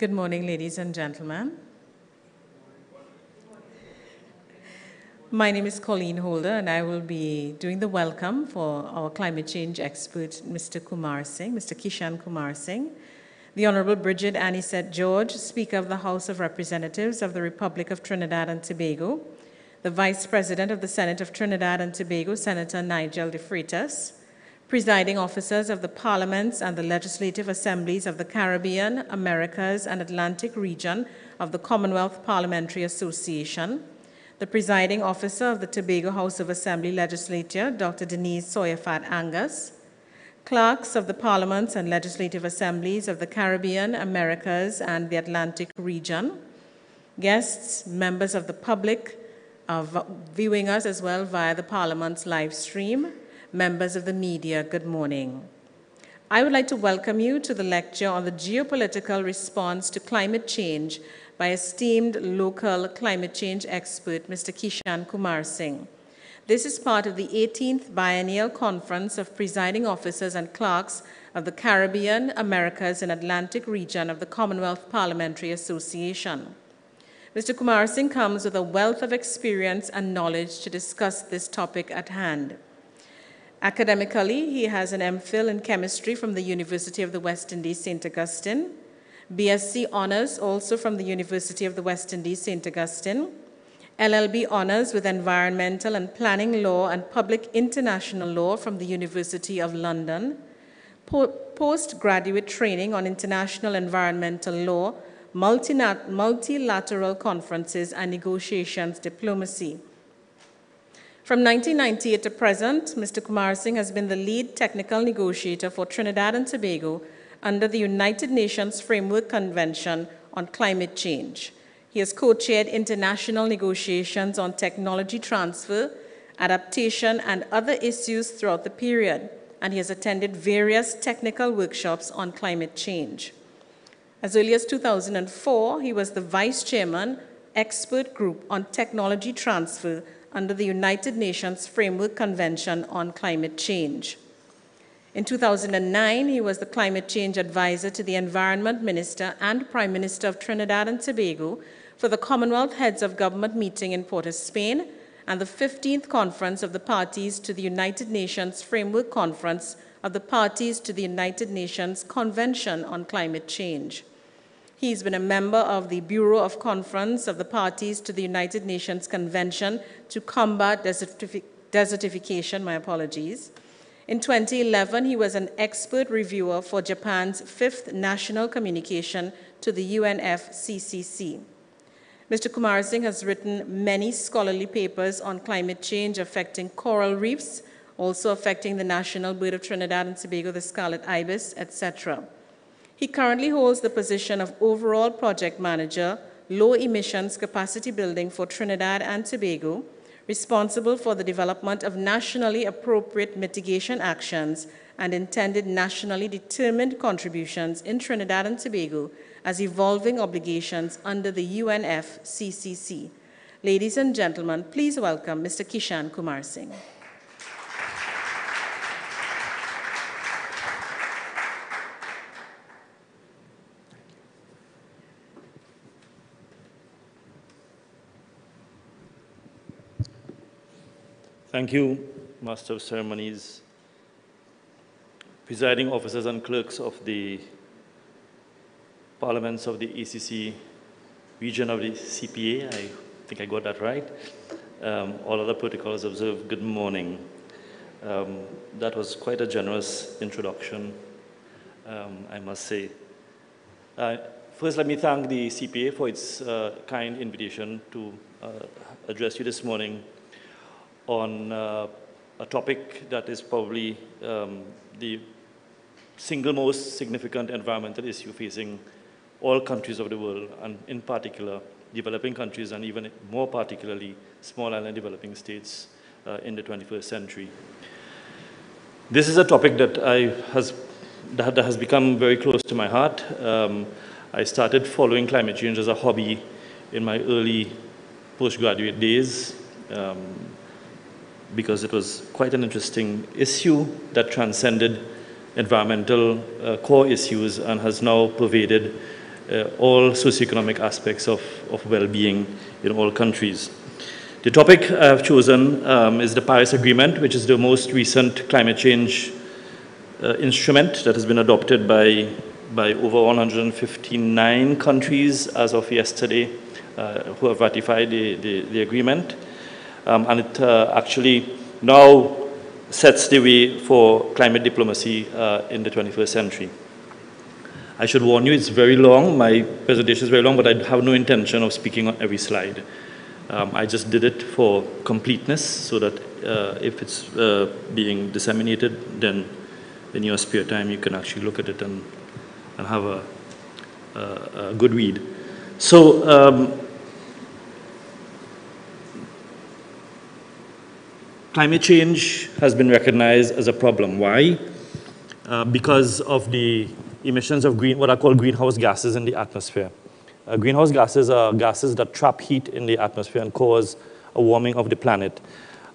Good morning, ladies and gentlemen. My name is Colleen Holder, and I will be doing the welcome for our climate change expert, Mr. Kumarsingh, Mr. Kishan Kumarsingh, the Honorable Bridgid Annisette-George, Speaker of the House of Representatives of the Republic of Trinidad and Tobago, the Vice President of the Senate of Trinidad and Tobago, Senator Nigel de Freitas, presiding officers of the parliaments and the legislative assemblies of the Caribbean, Americas, and Atlantic region of the Commonwealth Parliamentary Association, the presiding officer of the Tobago House of Assembly Legislature, Dr. Denise Soyafat Angus, clerks of the parliaments and legislative assemblies of the Caribbean, Americas, and the Atlantic region, guests, members of the public viewing us as well via the parliament's live stream, members of the media, good morning. I would like to welcome you to the lecture on the geopolitical response to climate change by esteemed local climate change expert, Mr. Kishan Kumarsingh. This is part of the 18th Biennial Conference of Presiding Officers and Clerks of the Caribbean, Americas, and Atlantic region of the Commonwealth Parliamentary Association. Mr. Kumarsingh comes with a wealth of experience and knowledge to discuss this topic at hand. Academically, he has an MPhil in Chemistry from the University of the West Indies St. Augustine, BSc Honours also from the University of the West Indies St. Augustine, LLB Honours with Environmental and Planning Law and Public International Law from the University of London, postgraduate training on international environmental law, multilateral conferences, and negotiations diplomacy. From 1998 to present, Mr. Kumarsingh has been the lead technical negotiator for Trinidad and Tobago under the United Nations Framework Convention on Climate Change. He has co-chaired international negotiations on technology transfer, adaptation, and other issues throughout the period, and he has attended various technical workshops on climate change. As early as 2004, he was the Vice Chairman, Expert Group on Technology Transfer under the United Nations Framework Convention on Climate Change. In 2009, he was the Climate Change Advisor to the Environment Minister and Prime Minister of Trinidad and Tobago for the Commonwealth Heads of Government meeting in Port of Spain and the 15th Conference of the Parties to the United Nations Framework Conference of the Parties to the United Nations Convention on Climate Change. He's been a member of the Bureau of Conference of the Parties to the United Nations Convention to Combat Desertification, my apologies. In 2011, he was an expert reviewer for Japan's 5th National Communication to the UNFCCC. Mr. Kumarsingh has written many scholarly papers on climate change affecting coral reefs, also affecting the national bird of Trinidad and Tobago, the scarlet ibis, etc. He currently holds the position of overall project manager, low emissions capacity building for Trinidad and Tobago, responsible for the development of nationally appropriate mitigation actions and intended nationally determined contributions in Trinidad and Tobago as evolving obligations under the UNFCCC. Ladies and gentlemen, please welcome Mr. Kishan Kumarsingh. Thank you, Master of Ceremonies, presiding officers and clerks of the parliaments of the ECC region of the CPA. I think I got that right. All other protocols observed, good morning. That was quite a generous introduction, I must say. First, let me thank the CPA for its kind invitation to address you this morning on a topic that is probably the single most significant environmental issue facing all countries of the world, and in particular, developing countries, and even more particularly, small island developing states in the 21st century. This is a topic that has become very close to my heart. I started following climate change as a hobby in my early postgraduate days, because it was quite an interesting issue that transcended environmental core issues and has now pervaded all socioeconomic aspects of well-being in all countries. The topic I've chosen is the Paris Agreement, which is the most recent climate change instrument that has been adopted by over 159 countries as of yesterday who have ratified the agreement. And it actually now sets the way for climate diplomacy in the 21st century. I should warn you, it's very long. My presentation is very long, but I have no intention of speaking on every slide. I just did it for completeness, so that if it's being disseminated, then in your spare time, you can actually look at it and have a good read. So climate change has been recognized as a problem. Why? Because of the emissions of what are called greenhouse gases in the atmosphere. Greenhouse gases are gases that trap heat in the atmosphere and cause a warming of the planet.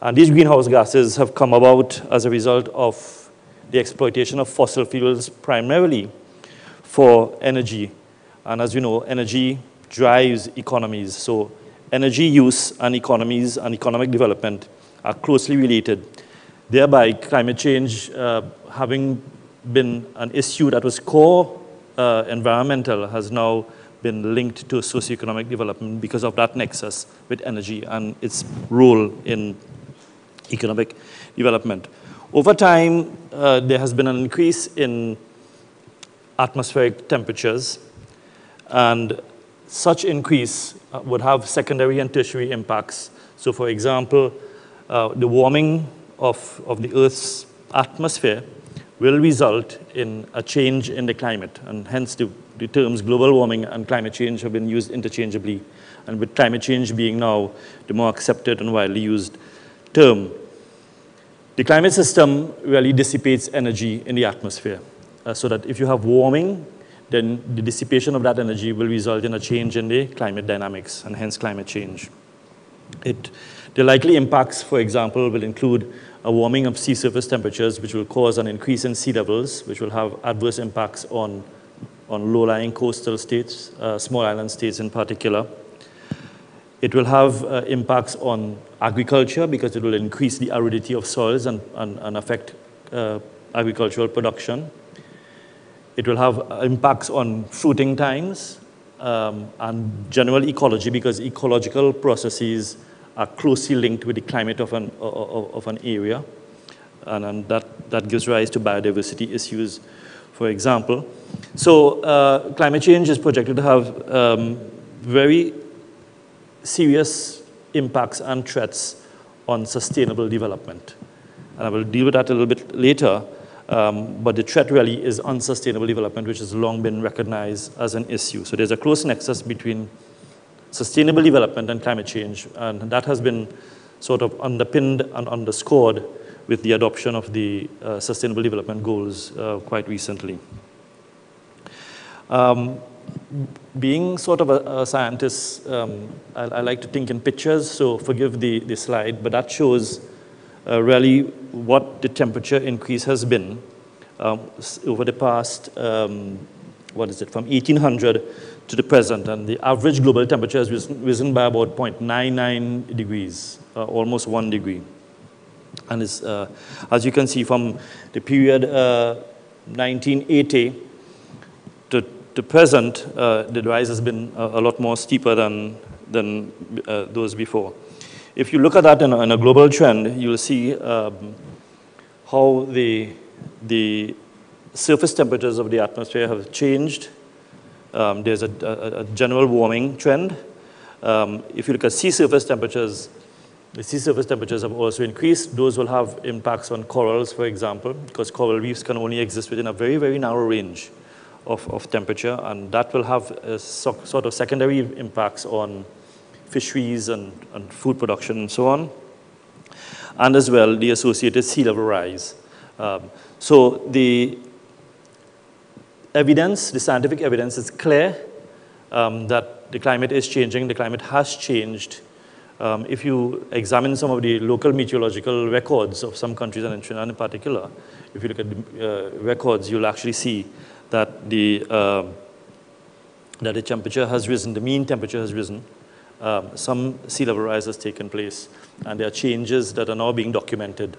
And these greenhouse gases have come about as a result of the exploitation of fossil fuels, primarily for energy. And as you know, energy drives economies. So energy use and economies and economic development are closely related. Thereby, climate change, having been an issue that was core environmental, has now been linked to socioeconomic development because of that nexus with energy and its role in economic development. Over time, there has been an increase in atmospheric temperatures, and such increase would have secondary and tertiary impacts. So for example, the warming of the Earth's atmosphere will result in a change in the climate, and hence the terms global warming and climate change have been used interchangeably, and with climate change being now the more accepted and widely used term. The climate system really dissipates energy in the atmosphere, so that if you have warming, then the dissipation of that energy will result in a change in the climate dynamics, and hence climate change. The likely impacts, for example, will include a warming of sea surface temperatures, which will cause an increase in sea levels, which will have adverse impacts on low-lying coastal states, small island states in particular. It will have impacts on agriculture, because it will increase the aridity of soils and affect agricultural production. It will have impacts on fruiting times and general ecology, because ecological processes are closely linked with the climate of an area, and that gives rise to biodiversity issues, for example. So climate change is projected to have very serious impacts and threats on sustainable development. And I will deal with that a little bit later, but the threat really is unsustainable development, which has long been recognized as an issue. So there's a close nexus between sustainable development and climate change, and that has been sort of underpinned and underscored with the adoption of the Sustainable Development Goals quite recently. Being sort of a scientist, I like to think in pictures, so forgive the slide, but that shows really what the temperature increase has been over the past, from 1800 to the present, and the average global temperature has risen by about 0.99 degrees, almost 1 degree. And it's, as you can see, from the period 1980 to present, the rise has been a lot more steeper than those before. If you look at that in a global trend, you'll see how the surface temperatures of the atmosphere have changed. There's a general warming trend. If you look at sea surface temperatures, the sea surface temperatures have also increased. Those will have impacts on corals, for example, because coral reefs can only exist within a very, very narrow range of temperature, and that will have sort of secondary impacts on fisheries and food production and so on, and as well the associated sea level rise. So the evidence, the scientific evidence is clear that the climate is changing, the climate has changed. If you examine some of the local meteorological records of some countries, and in Trinidad in particular, if you look at the records, you'll actually see that the that the temperature has risen, the mean temperature has risen. Some sea level rise has taken place, and there are changes that are now being documented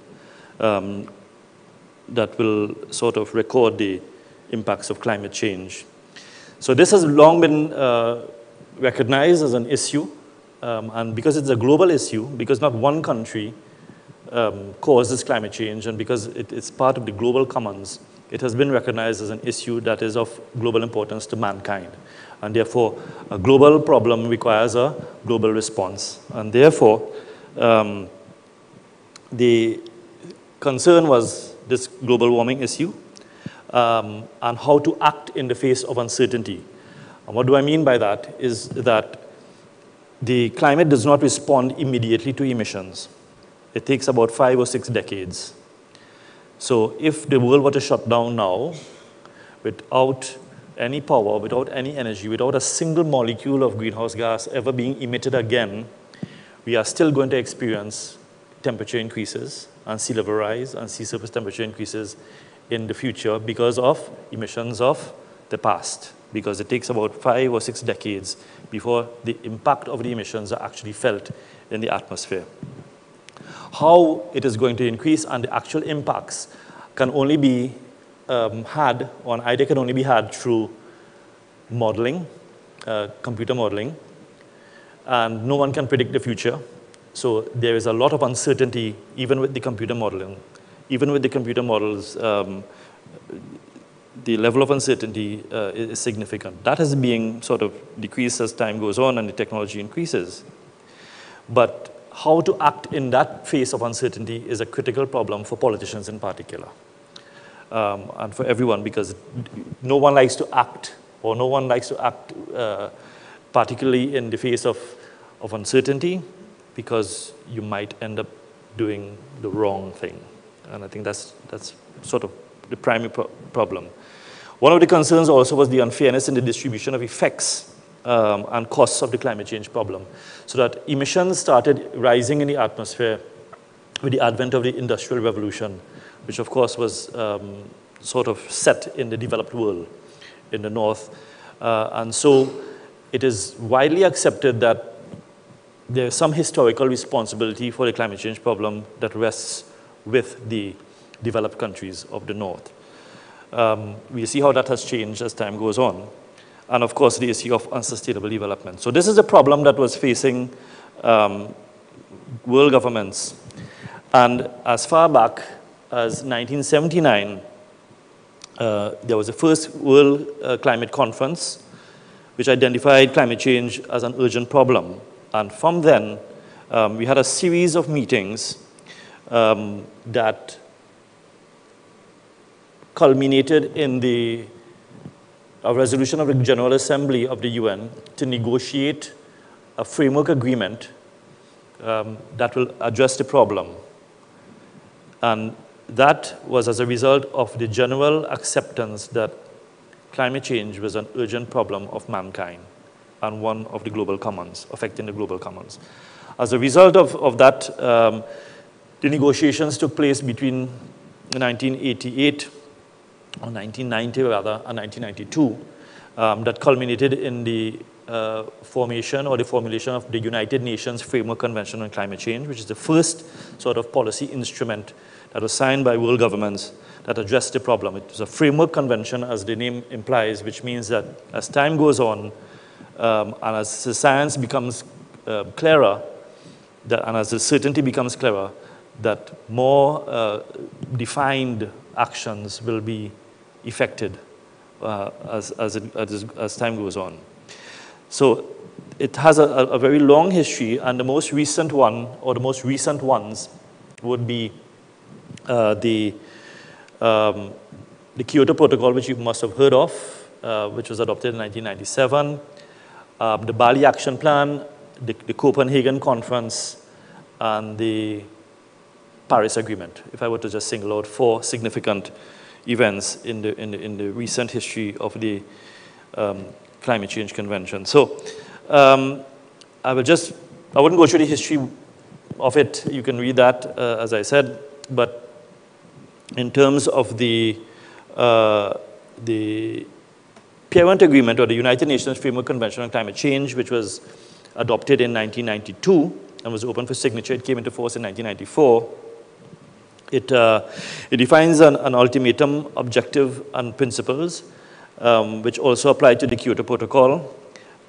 that will sort of record the impacts of climate change. So this has long been recognized as an issue, and because it's a global issue, because not one country causes climate change, and because it's part of the global commons, it has been recognized as an issue that is of global importance to mankind. And therefore, a global problem requires a global response. And therefore, the concern was this global warming issue and how to act in the face of uncertainty. And what do I mean by that is that the climate does not respond immediately to emissions. It takes about 5 or 6 decades. So if the world were to shut down now without any power, without any energy, without a single molecule of greenhouse gas ever being emitted again, we are still going to experience temperature increases and sea level rise and sea surface temperature increases in the future because of emissions of the past, because it takes about 5 or 6 decades before the impact of the emissions are actually felt in the atmosphere. How it is going to increase and the actual impacts can only be had, or an idea can only be had through modeling, computer modeling, and no one can predict the future. So there is a lot of uncertainty even with the computer modeling. Even with the computer models, the level of uncertainty is significant. That is being sort of decreased as time goes on and the technology increases. But how to act in that phase of uncertainty is a critical problem for politicians in particular. And for everyone, because no one likes to act, or no one likes to act particularly in the face of uncertainty, because you might end up doing the wrong thing. And I think that's sort of the primary problem. One of the concerns also was the unfairness in the distribution of effects and costs of the climate change problem, so that emissions started rising in the atmosphere with the advent of the Industrial Revolution, which of course was sort of set in the developed world, in the north. And so it is widely accepted that there is some historical responsibility for the climate change problem that rests with the developed countries of the north. We see how that has changed as time goes on. And of course, the issue of unsustainable development. So this is a problem that was facing world governments. And as far back as 1979, there was the first World Climate Conference, which identified climate change as an urgent problem. And from then, we had a series of meetings that culminated in a resolution of the General Assembly of the UN to negotiate a framework agreement that will address the problem. And that was as a result of the general acceptance that climate change was an urgent problem of mankind and one of the global commons, affecting the global commons. As a result of that, the negotiations took place between 1988, or 1990 rather, and 1992, that culminated in the formulation of the United Nations Framework Convention on Climate Change, which is the first sort of policy instrument that was signed by world governments that addressed the problem. It was a framework convention, as the name implies, which means that as time goes on, and as the science becomes clearer, and as the certainty becomes clearer, that more defined actions will be effected as time goes on. So it has a very long history, and the most recent one, or the most recent ones, would be the Kyoto Protocol, which you must have heard of, which was adopted in 1997, the Bali Action Plan, the Copenhagen Conference, and the Paris Agreement, if I were to just single out 4 significant events in the recent history of the Climate Change Convention. So I wouldn't go through the history of it. You can read that, as I said. But in terms of the parent agreement, or the United Nations Framework Convention on Climate Change, which was adopted in 1992 and was open for signature. It came into force in 1994. It defines an ultimatum, objective, and principles, which also apply to the Kyoto Protocol.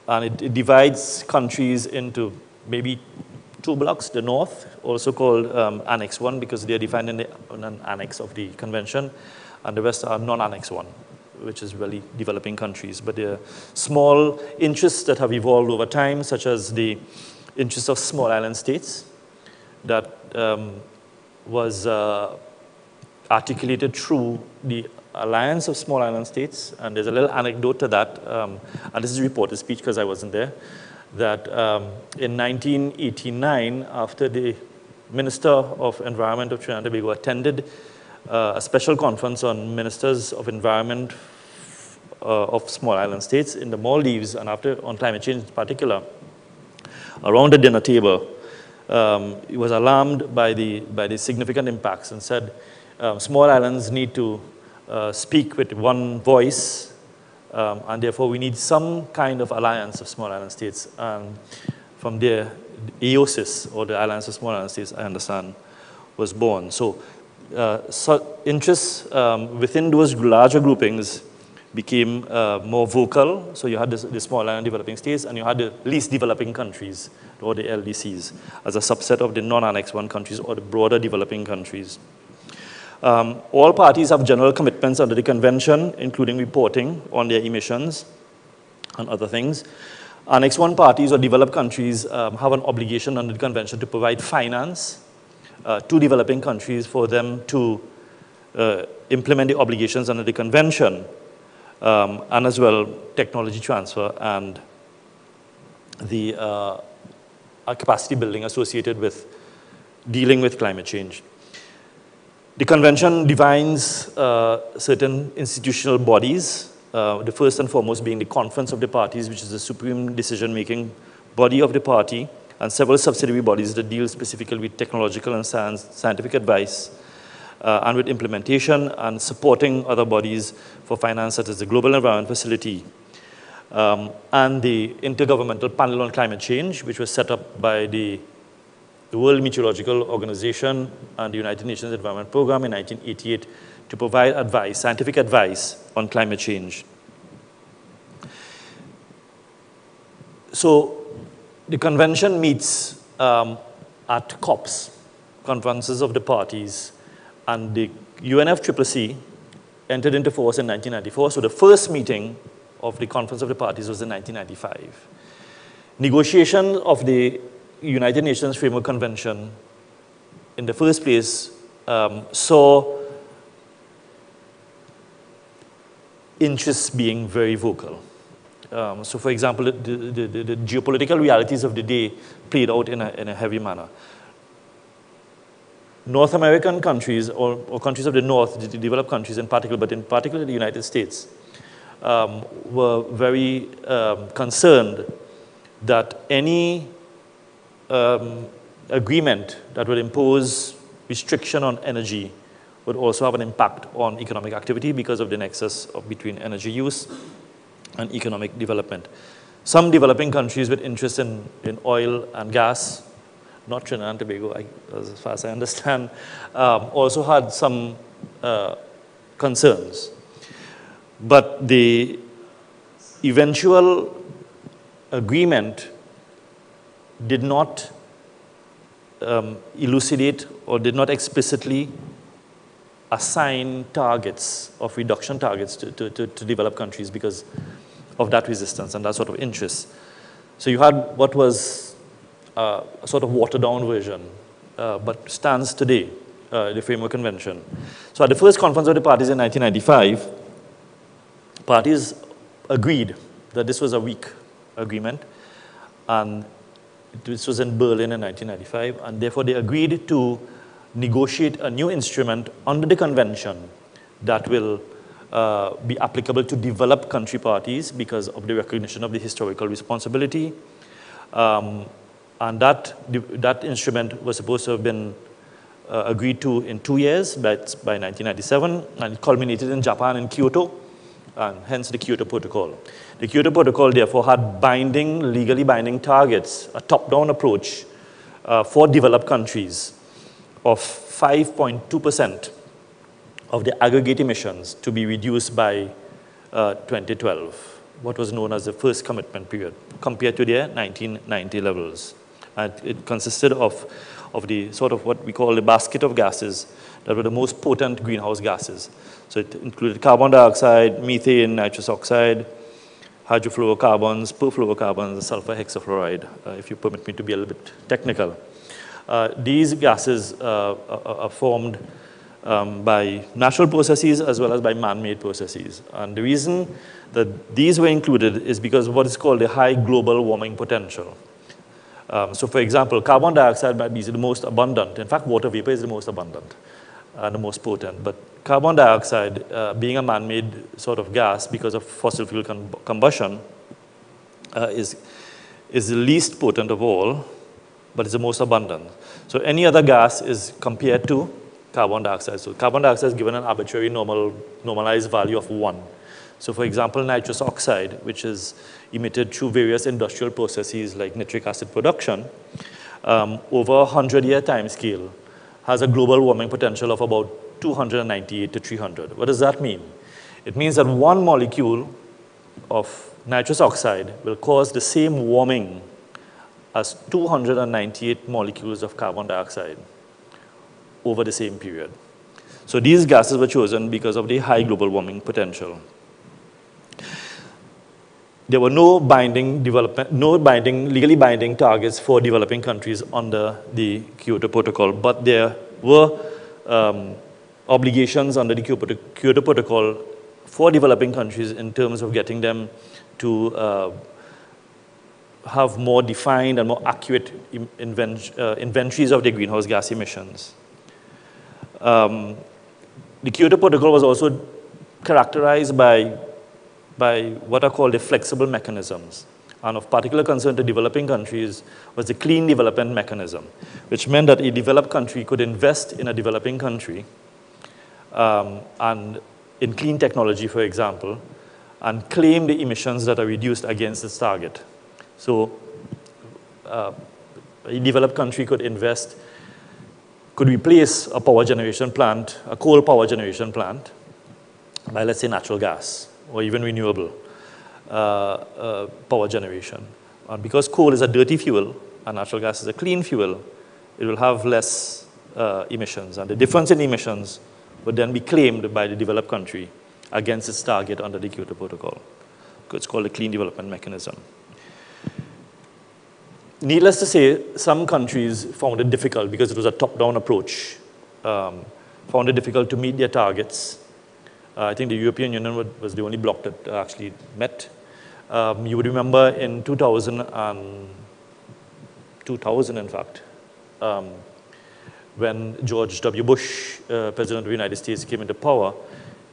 And it divides countries into maybe two blocks, the north, also called Annex 1, because they are defined in an annex of the convention, and the rest are non-Annex 1, which is really developing countries. But there are small interests that have evolved over time, such as the interests of small island states that was articulated through the Alliance of Small Island States. And there's a little anecdote to that, and this is reported speech because I wasn't there, that in 1989, after the Minister of Environment of Trinidad and Tobago attended a special conference on ministers of environment of small island states in the Maldives, and after on climate change in particular, around the dinner table, he was alarmed by the significant impacts and said, small islands need to speak with one voice, and therefore we need some kind of alliance of small island states. From there, AOSIS, or the Alliance of Small Island States, I understand, was born. So interests within those larger groupings became more vocal. So you had the small island developing states, and you had the least developing countries, or the LDCs, as a subset of the non-Annex 1 countries or the broader developing countries. All parties have general commitments under the convention, including reporting on their emissions and other things. Annex 1 parties or developed countries have an obligation under the convention to provide finance to developing countries for them to implement the obligations under the convention, and as well technology transfer and the capacity building associated with dealing with climate change. The convention defines certain institutional bodies, the first and foremost being the Conference of the Parties, which is the supreme decision-making body of the party, and several subsidiary bodies that deal specifically with technological and scientific advice, and with implementation and supporting other bodies for finance, such as the Global Environment Facility, and the Intergovernmental Panel on Climate Change, which was set up by the World Meteorological Organization and the United Nations Environment Program in 1988 to provide advice, scientific advice on climate change. So the convention meets at COPs, Conferences of the Parties, and the UNFCCC entered into force in 1994. So the first meeting of the Conference of the Parties was in 1995. Negotiation of the United Nations Framework Convention, in the first place, saw interests being very vocal. So, for example, the geopolitical realities of the day played out in a heavy manner. North American countries, or countries of the North, the developed countries in particular, but in particular the United States, were very concerned that any agreement that would impose restriction on energy would also have an impact on economic activity because of the nexus between energy use and economic development. Some developing countries with interest in oil and gas, not Trinidad and Tobago, as far as I understand, also had some concerns. But the eventual agreement did not elucidate or did not explicitly assign targets of reduction targets to developed countries because of that resistance and that sort of interest. So you had what was a sort of watered-down version, but stands today, the Framework Convention. So at the first Conference of the Parties in 1995, parties agreed that this was a weak agreement, and this was in Berlin in 1995, and therefore they agreed to negotiate a new instrument under the convention that will be applicable to developed country parties because of the recognition of the historical responsibility. And that instrument was supposed to have been agreed to in 2 years, by 1997, and it culminated in Japan in Kyoto and hence the Kyoto Protocol. The Kyoto Protocol, therefore, had binding, legally binding targets, a top-down approach for developed countries of 5.2% of the aggregate emissions to be reduced by 2012, what was known as the first commitment period, compared to their 1990 levels. And it consisted of the sort of what we call the basket of gases that were the most potent greenhouse gases. So it included carbon dioxide, methane, nitrous oxide, hydrofluorocarbons, perfluorocarbons, and sulfur hexafluoride, if you permit me to be a little bit technical. These gases are formed by natural processes as well as by man-made processes. And the reason that these were included is because of what is called the high global warming potential. So for example, carbon dioxide might be the most abundant. In fact, water vapor is the most abundant and the most potent. But carbon dioxide, being a man-made sort of gas because of fossil fuel combustion, is the least potent of all, but it's the most abundant. So any other gas is compared to carbon dioxide. So carbon dioxide is given an arbitrary normalized value of 1. So for example, nitrous oxide, which is emitted through various industrial processes like nitric acid production, over a 100-year time scale, has a global warming potential of about 298 to 300. What does that mean? It means that one molecule of nitrous oxide will cause the same warming as 298 molecules of carbon dioxide over the same period. So these gases were chosen because of the high global warming potential. There were no binding development, legally binding targets for developing countries under the Kyoto Protocol, but there were obligations under the Kyoto Protocol for developing countries in terms of getting them to have more defined and more accurate inventories of their greenhouse gas emissions. The Kyoto Protocol was also characterized by what are called the flexible mechanisms. And of particular concern to developing countries was the Clean Development Mechanism, which meant that a developed country could invest in a developing country and in clean technology, for example, and claim the emissions that are reduced against its target. So a developed country could invest, could replace a power generation plant, a coal power generation plant, by, let's say, natural gas, or even renewable power generation. And because coal is a dirty fuel and natural gas is a clean fuel, it will have less emissions. And the difference in emissions would then be claimed by the developed country against its target under the Kyoto Protocol. It's called the Clean Development Mechanism. Needless to say, some countries found it difficult because it was a top-down approach, found it difficult to meet their targets. I think the European Union was the only bloc that actually met. You would remember in 2000, in fact, when George W. Bush, President of the United States, came into power,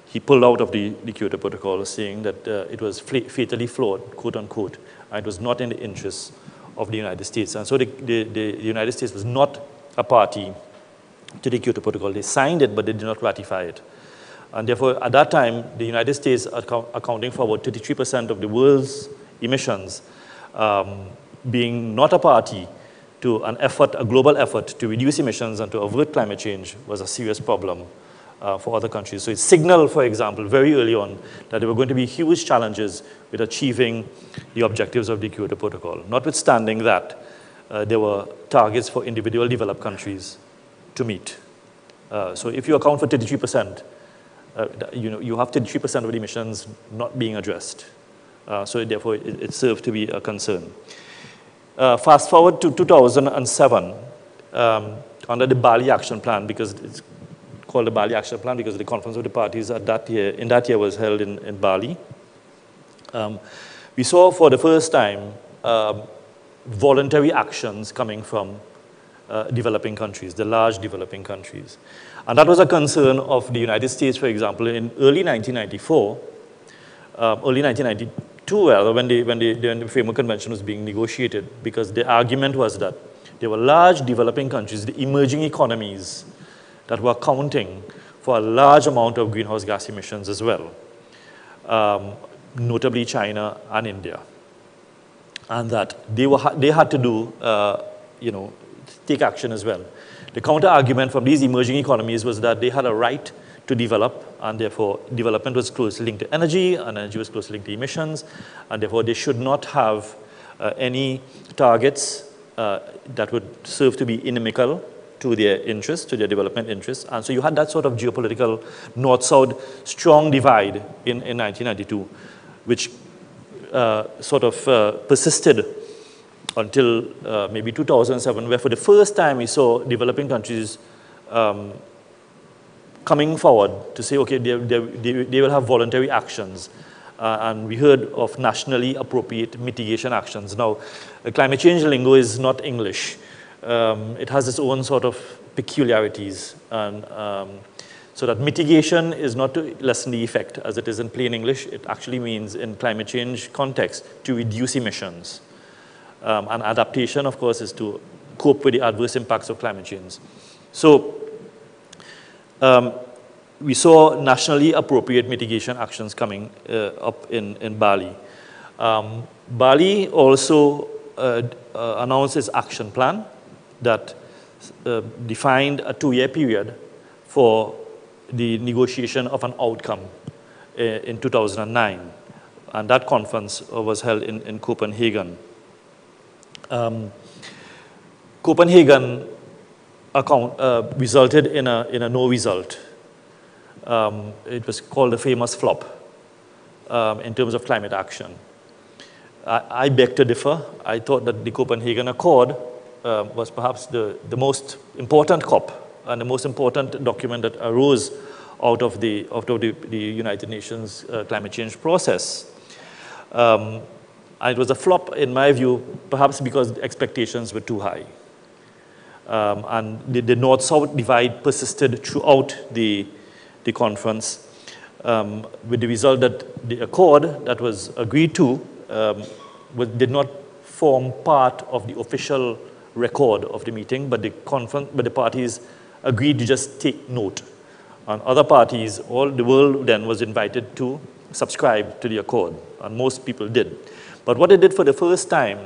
he pulled out of the Kyoto Protocol, saying that it was fatally flawed, quote unquote, and it was not in the interests of the United States. And so the United States was not a party to the Kyoto Protocol. They signed it, but they did not ratify it. And therefore, at that time, the United States, accounting for about 33% of the world's emissions, being not a party to an effort, a global effort to reduce emissions and to avert climate change, was a serious problem for other countries. So it signaled, for example, very early on that there were going to be huge challenges with achieving the objectives of the Kyoto Protocol. Notwithstanding that, there were targets for individual developed countries to meet. So if you account for 33%, you have 33% of the emissions not being addressed. So therefore, it served to be a concern. Fast forward to 2007, under the Bali Action Plan, because it's called the Bali Action Plan because the Conference of the Parties at that year, in that year was held in Bali. We saw for the first time voluntary actions coming from developing countries, the large developing countries. And that was a concern of the United States, for example, in early 1994, early 1992, rather, when the Framework Convention was being negotiated, because the argument was that there were large developing countries, the emerging economies, that were accounting for a large amount of greenhouse gas emissions as well. notably China and India, and that they had to do, take action as well. The counter argument from these emerging economies was that they had a right to develop, and therefore development was closely linked to energy, and energy was closely linked to emissions, and therefore they should not have any targets that would serve to be inimical to their interests, to their development interests. And so you had that sort of geopolitical north-south strong divide in 1992, which sort of persisted until maybe 2007, where for the first time we saw developing countries coming forward to say, okay, they will have voluntary actions. And we heard of nationally appropriate mitigation actions. Now, climate change lingo is not English. It has its own sort of peculiarities. And, so that mitigation is not to lessen the effect, as it is in plain English. It actually means, in climate change context, to reduce emissions. And adaptation, of course, is to cope with the adverse impacts of climate change. So we saw nationally appropriate mitigation actions coming up in Bali. Bali also announced its action plan that defined a 2-year period for the negotiation of an outcome in 2009. And that conference was held in Copenhagen. Copenhagen account, resulted in a no result. It was called the famous flop in terms of climate action. I beg to differ. I thought that the Copenhagen Accord was perhaps the most important COP and the most important document that arose out of the United Nations climate change process. It was a flop, in my view, perhaps because the expectations were too high. And the north-south divide persisted throughout the conference, with the result that the accord that was agreed to did not form part of the official record of the meeting, but the parties agreed to just take note. And other parties, all the world then was invited to subscribe to the accord, and most people did. But what it did for the first time,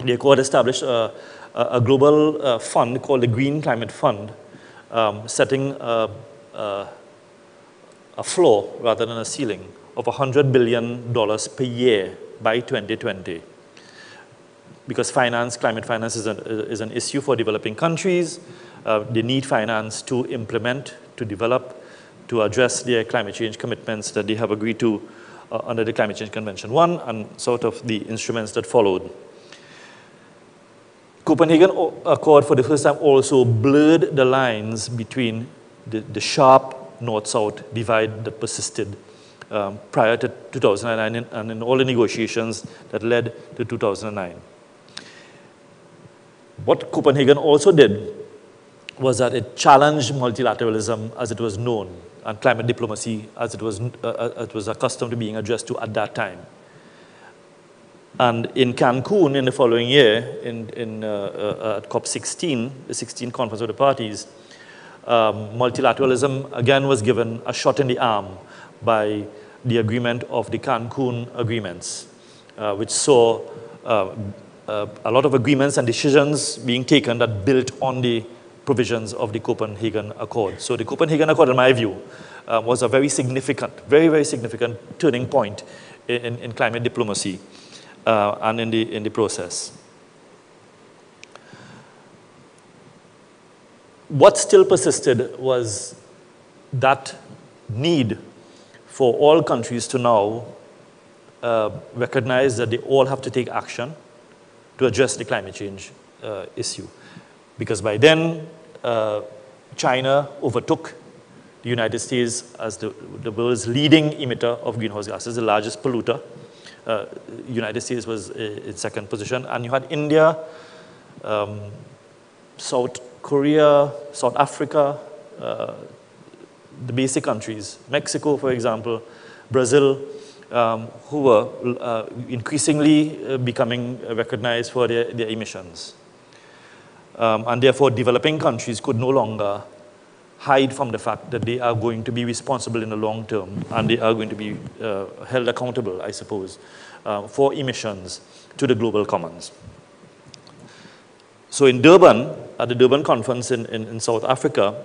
the accord established a global fund called the Green Climate Fund, setting a floor rather than a ceiling of $100 billion per year by 2020. Because finance, climate finance is an issue for developing countries. They need finance to implement, to develop, to address their climate change commitments that they have agreed to under the Climate Change Convention 1 and sort of the instruments that followed. Copenhagen Accord for the first time also blurred the lines between the sharp north-south divide that persisted prior to 2009 and in all the negotiations that led to 2009. What Copenhagen also did was that it challenged multilateralism as it was known, and climate diplomacy as it was accustomed to being addressed to at that time. And in Cancun in the following year, at COP16, the 16th Conference of the Parties, multilateralism again was given a shot in the arm by the agreement of the Cancun Agreements, which saw a lot of agreements and decisions being taken that built on the provisions of the Copenhagen Accord. So the Copenhagen Accord, in my view, was a very significant, very, very significant turning point in climate diplomacy and in the process. What still persisted was that need for all countries to now recognize that they all have to take action to address the climate change issue. Because by then, China overtook the United States as the world's leading emitter of greenhouse gases, the largest polluter. The United States was in second position. And you had India, South Korea, South Africa, the basic countries, Mexico, for example, Brazil, who were increasingly becoming recognized for their emissions. And therefore, developing countries could no longer hide from the fact that they are going to be responsible in the long term, and they are going to be held accountable, I suppose, for emissions to the global commons. So in Durban, at the Durban conference in South Africa,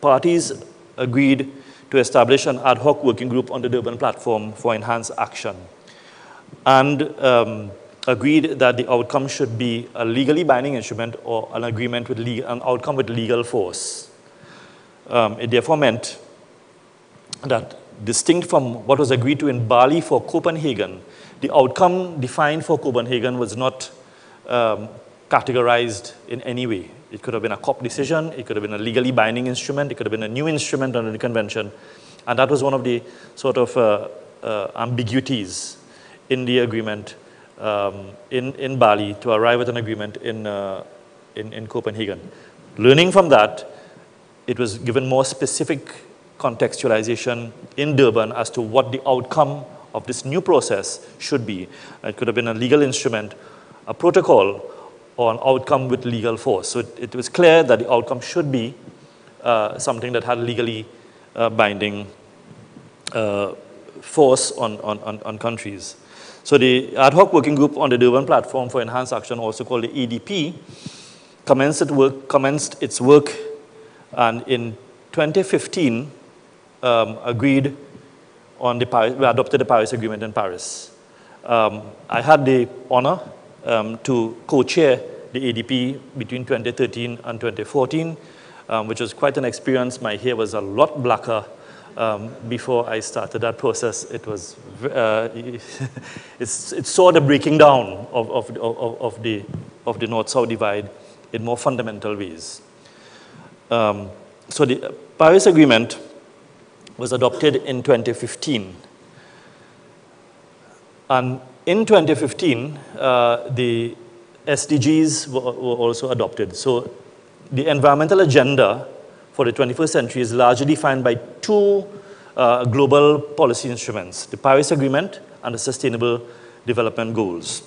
parties agreed to establish an ad hoc working group on the Durban platform for enhanced action, and agreed that the outcome should be a legally binding instrument or an agreement with an outcome with legal force. It therefore meant that, distinct from what was agreed to in Bali for Copenhagen, the outcome defined for Copenhagen was not categorized in any way. It could have been a COP decision, it could have been a legally binding instrument, it could have been a new instrument under the convention, and that was one of the sort of ambiguities in the agreement in Bali to arrive at an agreement in Copenhagen. Learning from that, it was given more specific contextualization in Durban as to what the outcome of this new process should be. It could have been a legal instrument, a protocol, or an outcome with legal force. So it was clear that the outcome should be something that had legally binding force on countries. So the ad hoc working group on the Durban platform for enhanced action, also called the ADP, commenced its work, and in 2015 agreed on the adopted the Paris Agreement in Paris. I had the honor to co-chair the ADP between 2013 and 2014, which was quite an experience. My hair was a lot blacker before I started that process. It was it saw the breaking down of the North-South divide in more fundamental ways. So the Paris Agreement was adopted in 2015. And in 2015, the SDGs were also adopted. So the environmental agenda for the 21st century is largely defined by two global policy instruments, the Paris Agreement and the Sustainable Development Goals.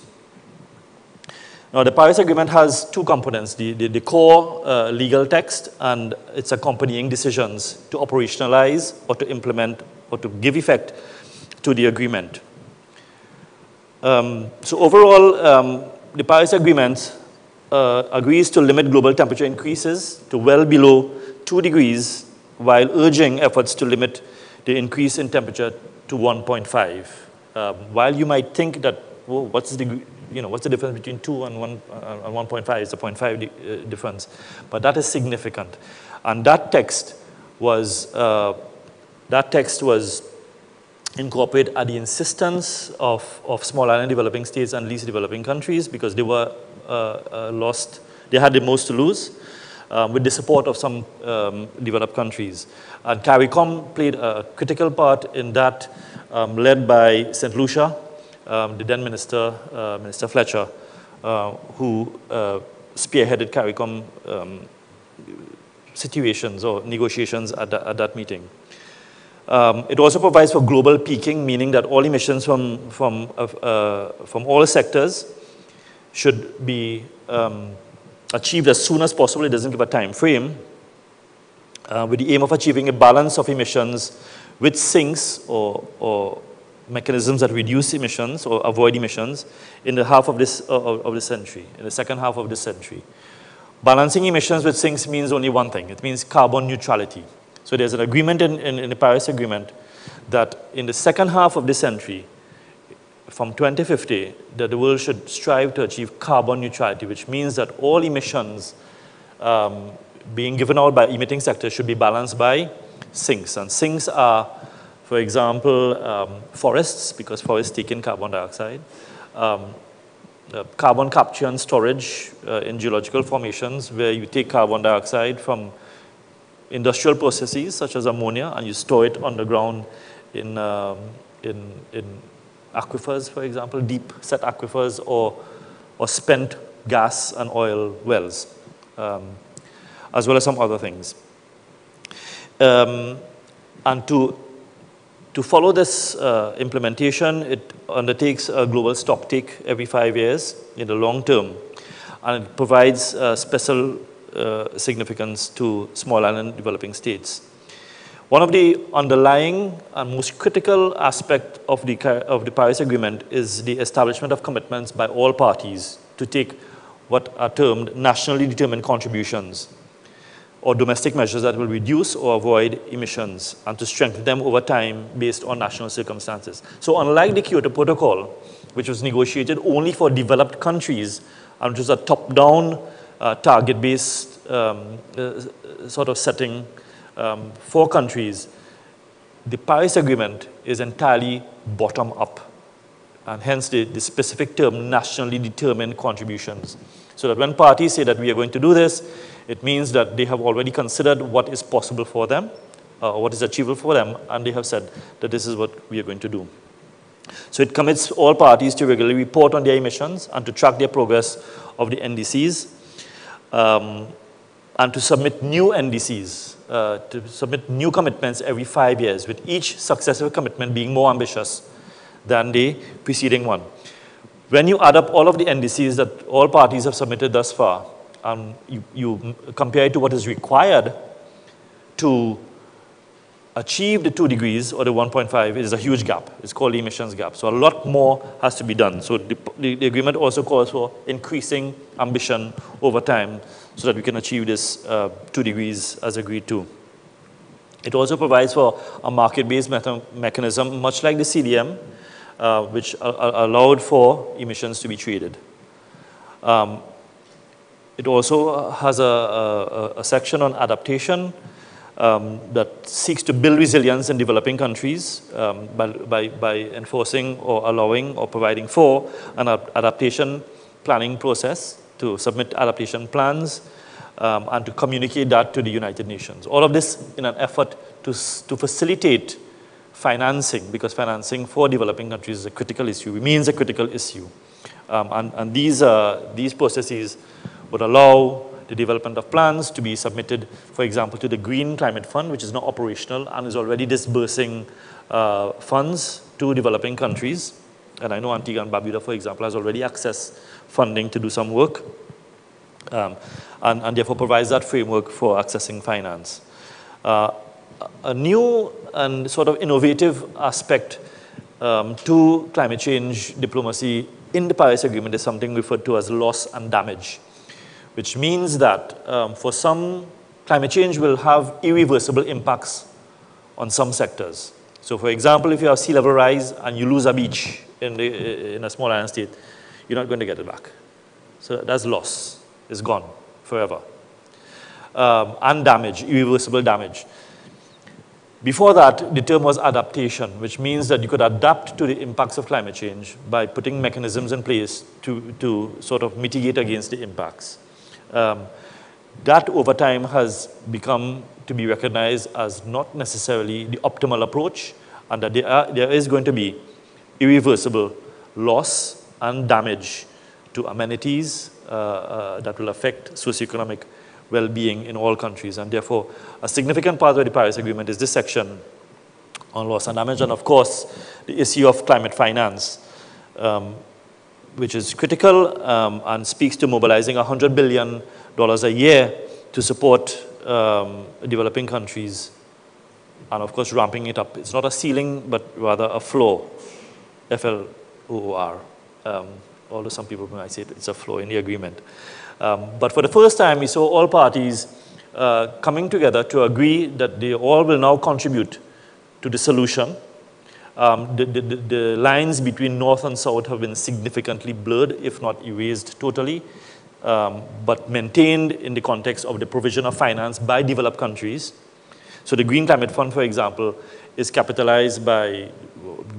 Now, the Paris Agreement has two components, the core legal text and its accompanying decisions to operationalize or to implement or to give effect to the agreement. So overall, the Paris Agreement agrees to limit global temperature increases to well below 2 degrees, while urging efforts to limit the increase in temperature to 1.5. While you might think that, well, what's the difference between 2 and 1.5? It's a 0.5 difference. But that is significant. And that text was incorporated at the insistence of small island developing states and least developing countries, because they were lost. They had the most to lose, with the support of some developed countries. And CARICOM played a critical part in that, led by St. Lucia, the then minister, Minister Fletcher, who spearheaded CARICOM situations or negotiations at that meeting. It also provides for global peaking, meaning that all emissions from all sectors should be achieved as soon as possible. It doesn't give a time frame, with the aim of achieving a balance of emissions with sinks or mechanisms that reduce emissions or avoid emissions in the half of this century, in the second half of this century. Balancing emissions with sinks means only one thing. It means carbon neutrality. So there's an agreement in the Paris Agreement that in the second half of this century, from 2050, that the world should strive to achieve carbon neutrality, which means that all emissions being given out by emitting sectors should be balanced by sinks. And sinks are, for example, forests, because forests take in carbon dioxide, carbon capture and storage in geological formations, where you take carbon dioxide from industrial processes such as ammonia and you store it underground in aquifers, for example, deep set aquifers, or spent gas and oil wells, as well as some other things. And to follow this implementation, it undertakes a global stocktake every 5 years in the long term, and it provides special significance to small island developing states. One of the underlying and most critical aspects of the Paris Agreement is the establishment of commitments by all parties to take what are termed nationally determined contributions or domestic measures that will reduce or avoid emissions and to strengthen them over time based on national circumstances. So unlike the Kyoto Protocol, which was negotiated only for developed countries and which is a top-down target-based sort of setting for countries, the Paris Agreement is entirely bottom-up, and hence the specific term nationally determined contributions. So that when parties say that we are going to do this, it means that they have already considered what is possible for them, what is achievable for them, and they have said that this is what we are going to do. So it commits all parties to regularly report on their emissions and to track their progress of the NDCs and to submit new NDCs, to submit new commitments every 5 years, with each successive commitment being more ambitious than the preceding one. When you add up all of the NDCs that all parties have submitted thus far, and you compare it to what is required to achieve the 2 degrees or the 1.5, is a huge gap. It's called the emissions gap. So a lot more has to be done. So the agreement also calls for increasing ambition over time so that we can achieve this 2 degrees as agreed to. It also provides for a market-based mechanism, much like the CDM, which allowed for emissions to be traded. It also has a section on adaptation that seeks to build resilience in developing countries by enforcing or allowing or providing for an adaptation planning process, to submit adaptation plans and to communicate that to the United Nations. All of this in an effort to facilitate financing, because financing for developing countries is a critical issue, remains a critical issue. And these processes would allow the development of plans to be submitted, for example, to the Green Climate Fund, which is now operational and is already disbursing funds to developing countries. And I know Antigua and Barbuda, for example, has already accessed funding to do some work and therefore provides that framework for accessing finance. A new and sort of innovative aspect to climate change diplomacy in the Paris Agreement is something referred to as loss and damage, which means that for some, climate change will have irreversible impacts on some sectors. So for example, if you have sea level rise and you lose a beach in a small island state, you're not going to get it back. So that's loss. It's gone forever. And damage, irreversible damage. Before that, the term was adaptation, which means that you could adapt to the impacts of climate change by putting mechanisms in place to sort of mitigate against the impacts. That over time has become to be recognized as not necessarily the optimal approach, and that there is going to be irreversible loss and damage to amenities that will affect socioeconomic well-being in all countries, and therefore a significant part of the Paris Agreement is this section on loss and damage, and of course the issue of climate finance, which is critical and speaks to mobilizing $100 billion a year to support developing countries, and of course ramping it up. It's not a ceiling, but rather a floor, F-L-O-O-R, although some people might say it's a floor in the agreement. But for the first time, we saw all parties coming together to agree that they all will now contribute to the solution. The lines between North and South have been significantly blurred, if not erased totally, but maintained in the context of the provision of finance by developed countries. So the Green Climate Fund, for example, is capitalized by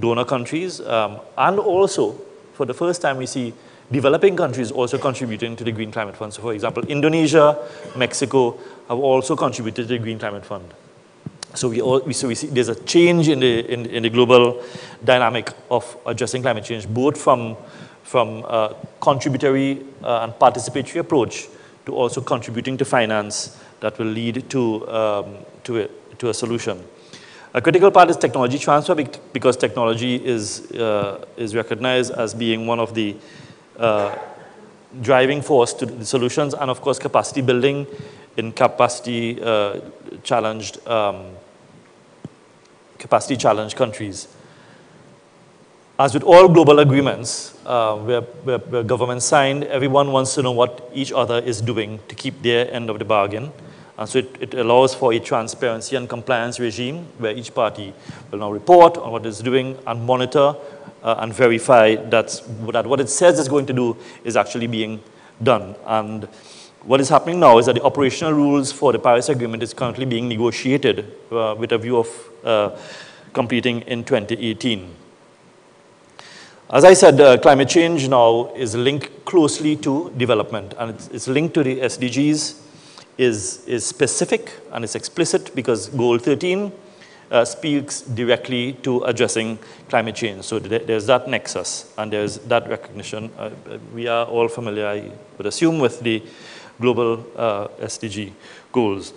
donor countries, and also, for the first time, we see developing countries also contributing to the Green Climate Fund. So for example, Indonesia, Mexico have also contributed to the Green Climate Fund. So we see there's a change in the global dynamic of addressing climate change, both from a contributory and participatory approach to also contributing to finance that will lead to a solution. A critical part is technology transfer, because technology is recognized as being one of the driving force to the solutions, and of course capacity building in capacity challenged countries. As with all global agreements where governments signed, everyone wants to know what each other is doing to keep their end of the bargain. And so it allows for a transparency and compliance regime where each party will now report on what it's doing and monitor and verify that what it says it's going to do is actually being done. And what is happening now is that the operational rules for the Paris Agreement is currently being negotiated with a view of completing in 2018. As I said, climate change now is linked closely to development, and it's linked to the SDGs, is specific and it's explicit because Goal 13 speaks directly to addressing climate change. So there's that nexus and there's that recognition. We are all familiar, I would assume, with the global SDG goals.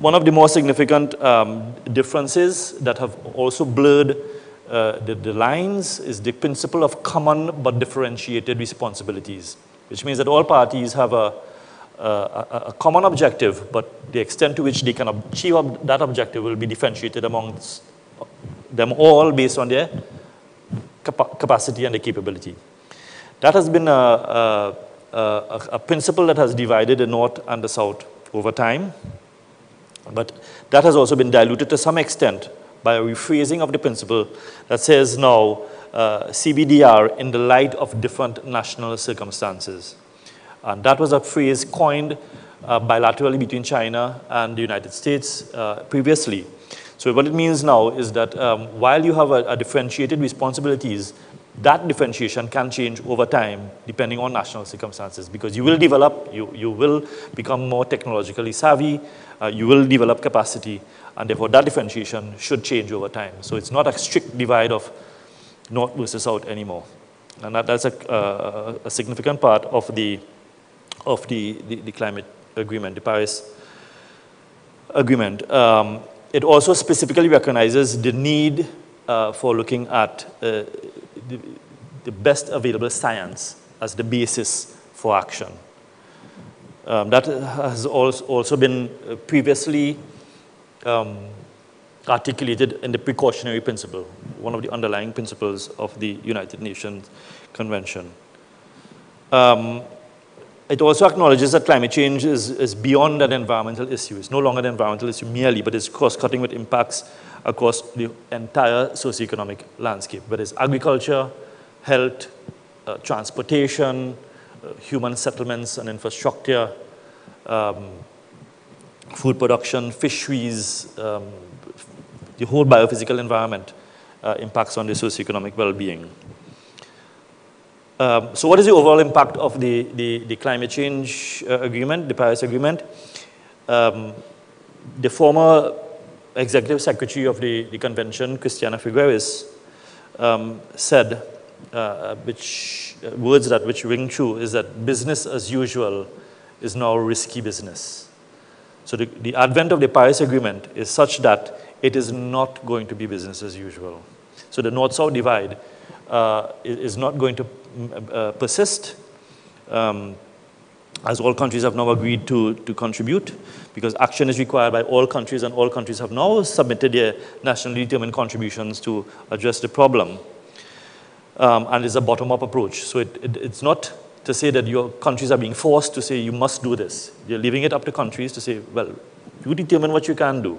One of the more significant differences that have also blurred the lines is the principle of common but differentiated responsibilities, which means that all parties have a common objective, but the extent to which they can achieve that objective will be differentiated amongst them all based on their capacity and their capability. That has been a principle that has divided the North and the South over time, but that has also been diluted to some extent by a rephrasing of the principle that says now CBDR in the light of different national circumstances. And that was a phrase coined bilaterally between China and the United States previously. So what it means now is that while you have a differentiated responsibilities, that differentiation can change over time depending on national circumstances, because you will develop, you will become more technologically savvy, you will develop capacity, and therefore that differentiation should change over time. So it's not a strict divide of North versus South anymore. And that's a significant part of the climate agreement, the Paris Agreement. It also specifically recognizes the need for looking at the best available science as the basis for action. That has also been previously articulated in the precautionary principle, one of the underlying principles of the United Nations Convention. It also acknowledges that climate change is beyond an environmental issue. It's no longer an environmental issue merely, but it's cross-cutting with impacts across the entire socioeconomic landscape, whether it's agriculture, health, transportation, human settlements and infrastructure, food production, fisheries, the whole biophysical environment impacts on the socioeconomic well-being. So what is the overall impact of the climate change agreement, the Paris Agreement? The former Executive Secretary of the Convention, Christiana Figueres, said, words which ring true, is that business as usual is now risky business. So the advent of the Paris Agreement is such that it is not going to be business as usual. So the North-South divide is not going to persist, as all countries have now agreed to contribute, because action is required by all countries, and all countries have now submitted their nationally determined contributions to address the problem. And it's a bottom-up approach. So it's not to say that your countries are being forced to say, you must do this. You're leaving it up to countries to say, well, you determine what you can do.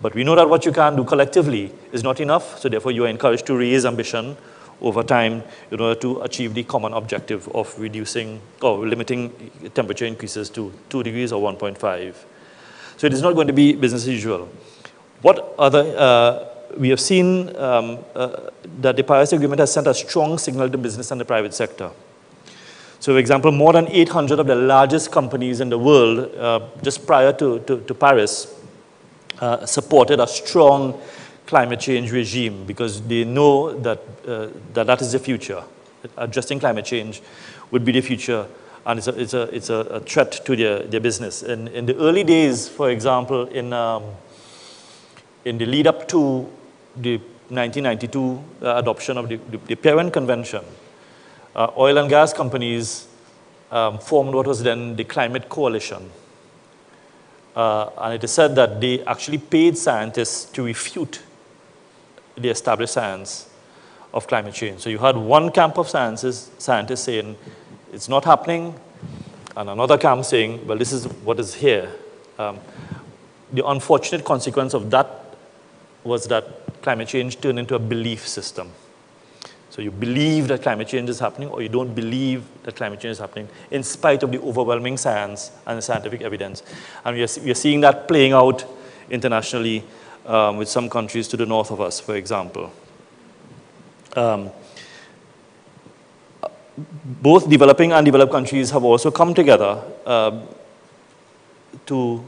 But we know that what you can do collectively is not enough, so therefore you are encouraged to raise ambition over time in order to achieve the common objective of reducing or limiting temperature increases to 2 degrees or 1.5. So it is not going to be business as usual. What other, we have seen that the Paris Agreement has sent a strong signal to business and the private sector. So for example, more than 800 of the largest companies in the world just prior to Paris supported a strong climate change regime because they know that is the future. Addressing climate change would be the future, and it's a threat to their business. In the early days, for example, in the lead up to the 1992 adoption of the Parent Convention, oil and gas companies formed what was then the Climate Coalition. And it is said that they actually paid scientists to refute the established science of climate change. So you had one camp of scientists saying, it's not happening, and another camp saying, well, this is what is here. The unfortunate consequence of that was that climate change turned into a belief system. So you believe that climate change is happening, or you don't believe that climate change is happening, in spite of the overwhelming science and the scientific evidence. And we are seeing that playing out internationally with some countries to the north of us, for example. Both developing and developed countries have also come together to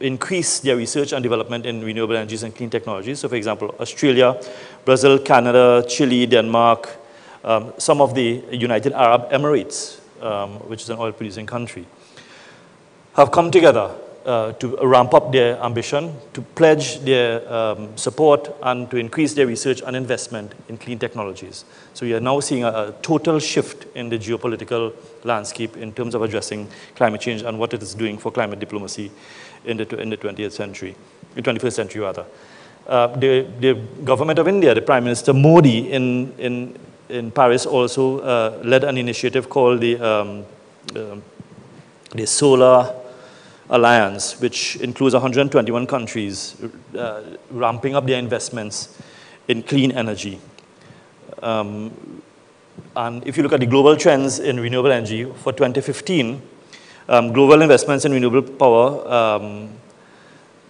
increase their research and development in renewable energies and clean technologies. So for example, Australia, Brazil, Canada, Chile, Denmark, some of the United Arab Emirates, which is an oil-producing country, have come together to ramp up their ambition, to pledge their support, and to increase their research and investment in clean technologies. So we are now seeing a total shift in the geopolitical landscape in terms of addressing climate change and what it is doing for climate diplomacy in the 21st century rather. The government of India, the Prime Minister Modi in Paris also led an initiative called the Solar Alliance, which includes 121 countries ramping up their investments in clean energy. And if you look at the global trends in renewable energy for 2015, global investments in renewable power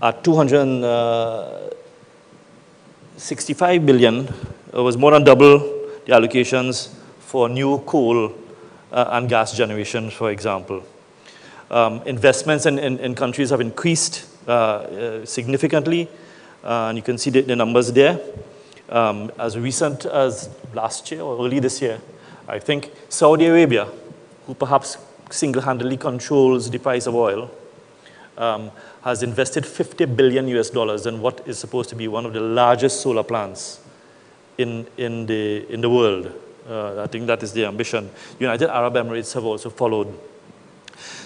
are $265 billion. It was more than double the allocations for new coal and gas generation, for example. Investments in countries have increased significantly, and you can see the numbers there. As recent as last year or early this year, I think Saudi Arabia, who perhaps single-handedly controls the price of oil, has invested $50 billion in what is supposed to be one of the largest solar plants in the world. I think that is the ambition. United Arab Emirates have also followed.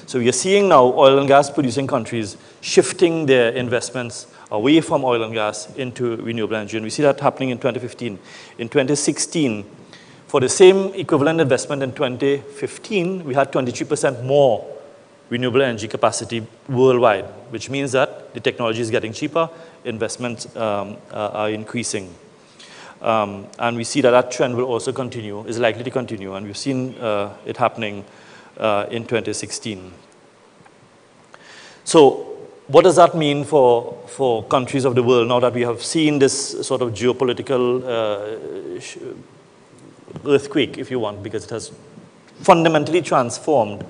So we are seeing now oil and gas producing countries shifting their investments away from oil and gas into renewable energy. And we see that happening in 2015. In 2016, for the same equivalent investment in 2015, we had 23% more renewable energy capacity worldwide, which means that the technology is getting cheaper, investments are increasing. And we see that that trend will also continue, is likely to continue, and we've seen it happening in 2016. So what does that mean for countries of the world now that we have seen this sort of geopolitical earthquake, if you want, because it has fundamentally transformed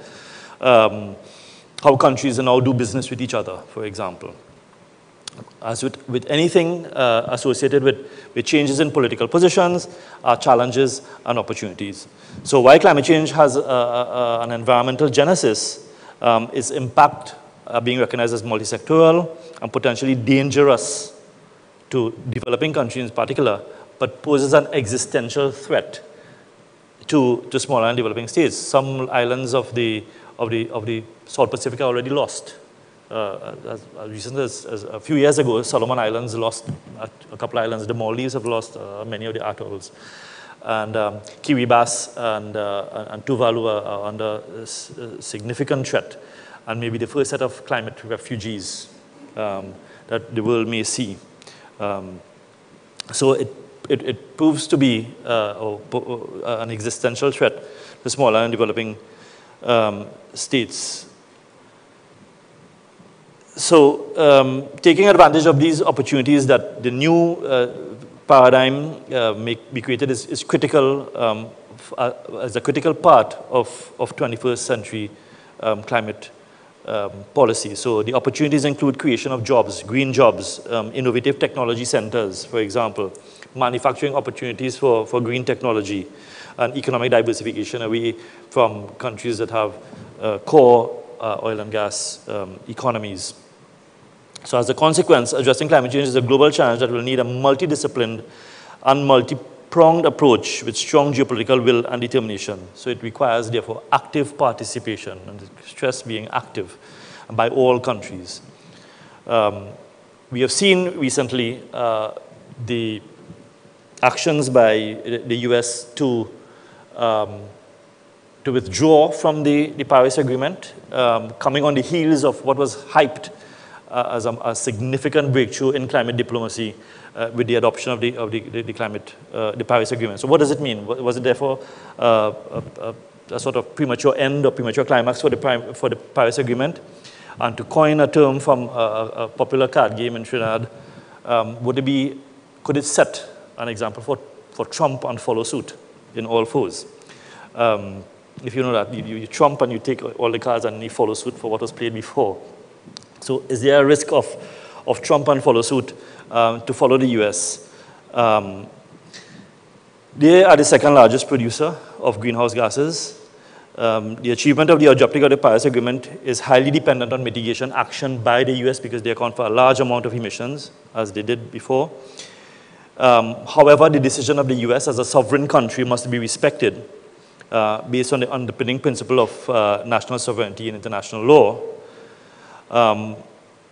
how countries now do business with each other, for example. As with anything associated with changes in political positions, are challenges and opportunities. So while climate change has an environmental genesis, its impact being recognized as multisectoral and potentially dangerous to developing countries in particular, but poses an existential threat to small island developing states. Some islands of the South Pacific are already lost. As recent as a few years ago, Solomon Islands lost a couple of islands. The Maldives have lost many of the atolls. And Kiribati and Tuvalu are under a significant threat, and maybe the first set of climate refugees that the world may see. So it proves to be an existential threat to small island developing states. So taking advantage of these opportunities that the new paradigm may be created is critical as a critical part of 21st century climate policy. So the opportunities include creation of jobs, green jobs, innovative technology centers, for example, manufacturing opportunities for green technology, and economic diversification away from countries that have core oil and gas economies. So as a consequence, addressing climate change is a global challenge that will need a multidisciplined and multi pronged approach with strong geopolitical will and determination. So it requires, therefore, active participation, and stress being active, by all countries. We have seen recently the actions by the US to withdraw from the Paris Agreement, coming on the heels of what was hyped as a significant breakthrough in climate diplomacy with the adoption of the Paris Agreement. So what does it mean? Was it therefore a sort of premature end or premature climax for the Paris Agreement? And to coin a term from a popular card game in Trinidad, could it set an example for Trump and follow suit in all fours? If you know that, you trump and you take all the cards and you follow suit for what was played before. So is there a risk of Trump and follow suit to follow the US? They are the second largest producer of greenhouse gases. The achievement of the objective of the Paris Agreement is highly dependent on mitigation action by the US because they account for a large amount of emissions, as they did before. However, the decision of the US as a sovereign country must be respected based on the underpinning principle of national sovereignty and international law.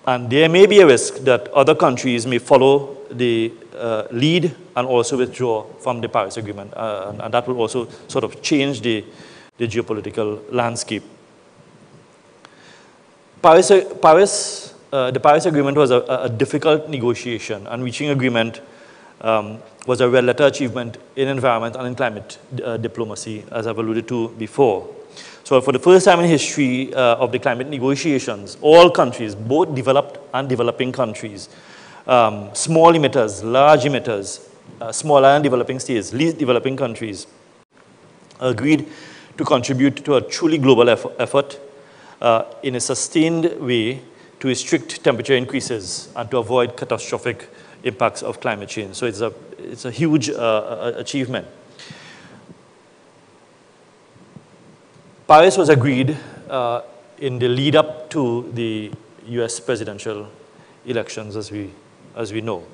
And there may be a risk that other countries may follow the lead and also withdraw from the Paris Agreement. And that will also sort of change the geopolitical landscape. The Paris Agreement was a difficult negotiation, and reaching agreement was a red letter achievement in environment and in climate diplomacy, as I've alluded to before. So for the first time in history of the climate negotiations, all countries, both developed and developing countries, small emitters, large emitters, small and developing states, least developing countries, agreed to contribute to a truly global effort in a sustained way to restrict temperature increases and to avoid catastrophic impacts of climate change. So it's a huge achievement. Paris was agreed in the lead up to the US presidential elections, as we know.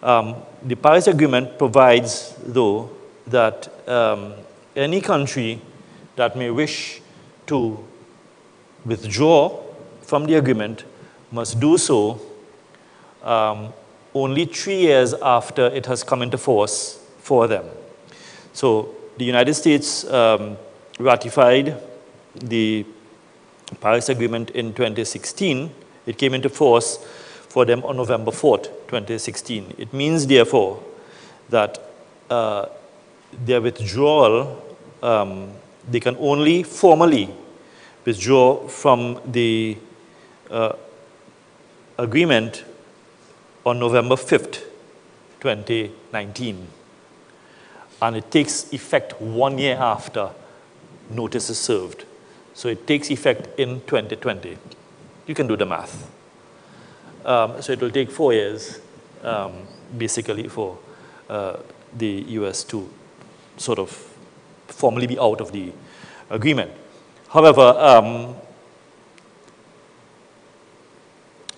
The Paris Agreement provides, though, that any country that may wish to withdraw from the agreement must do so only 3 years after it has come into force for them. So the United States ratified the Paris Agreement in 2016. It came into force for them on November 4th, 2016. It means, therefore, that their withdrawal, they can only formally withdraw from the agreement on November 5th, 2019. And it takes effect 1 year after notice is served. So it takes effect in 2020. You can do the math. So it will take 4 years, basically, for the US to sort of formally be out of the agreement. However,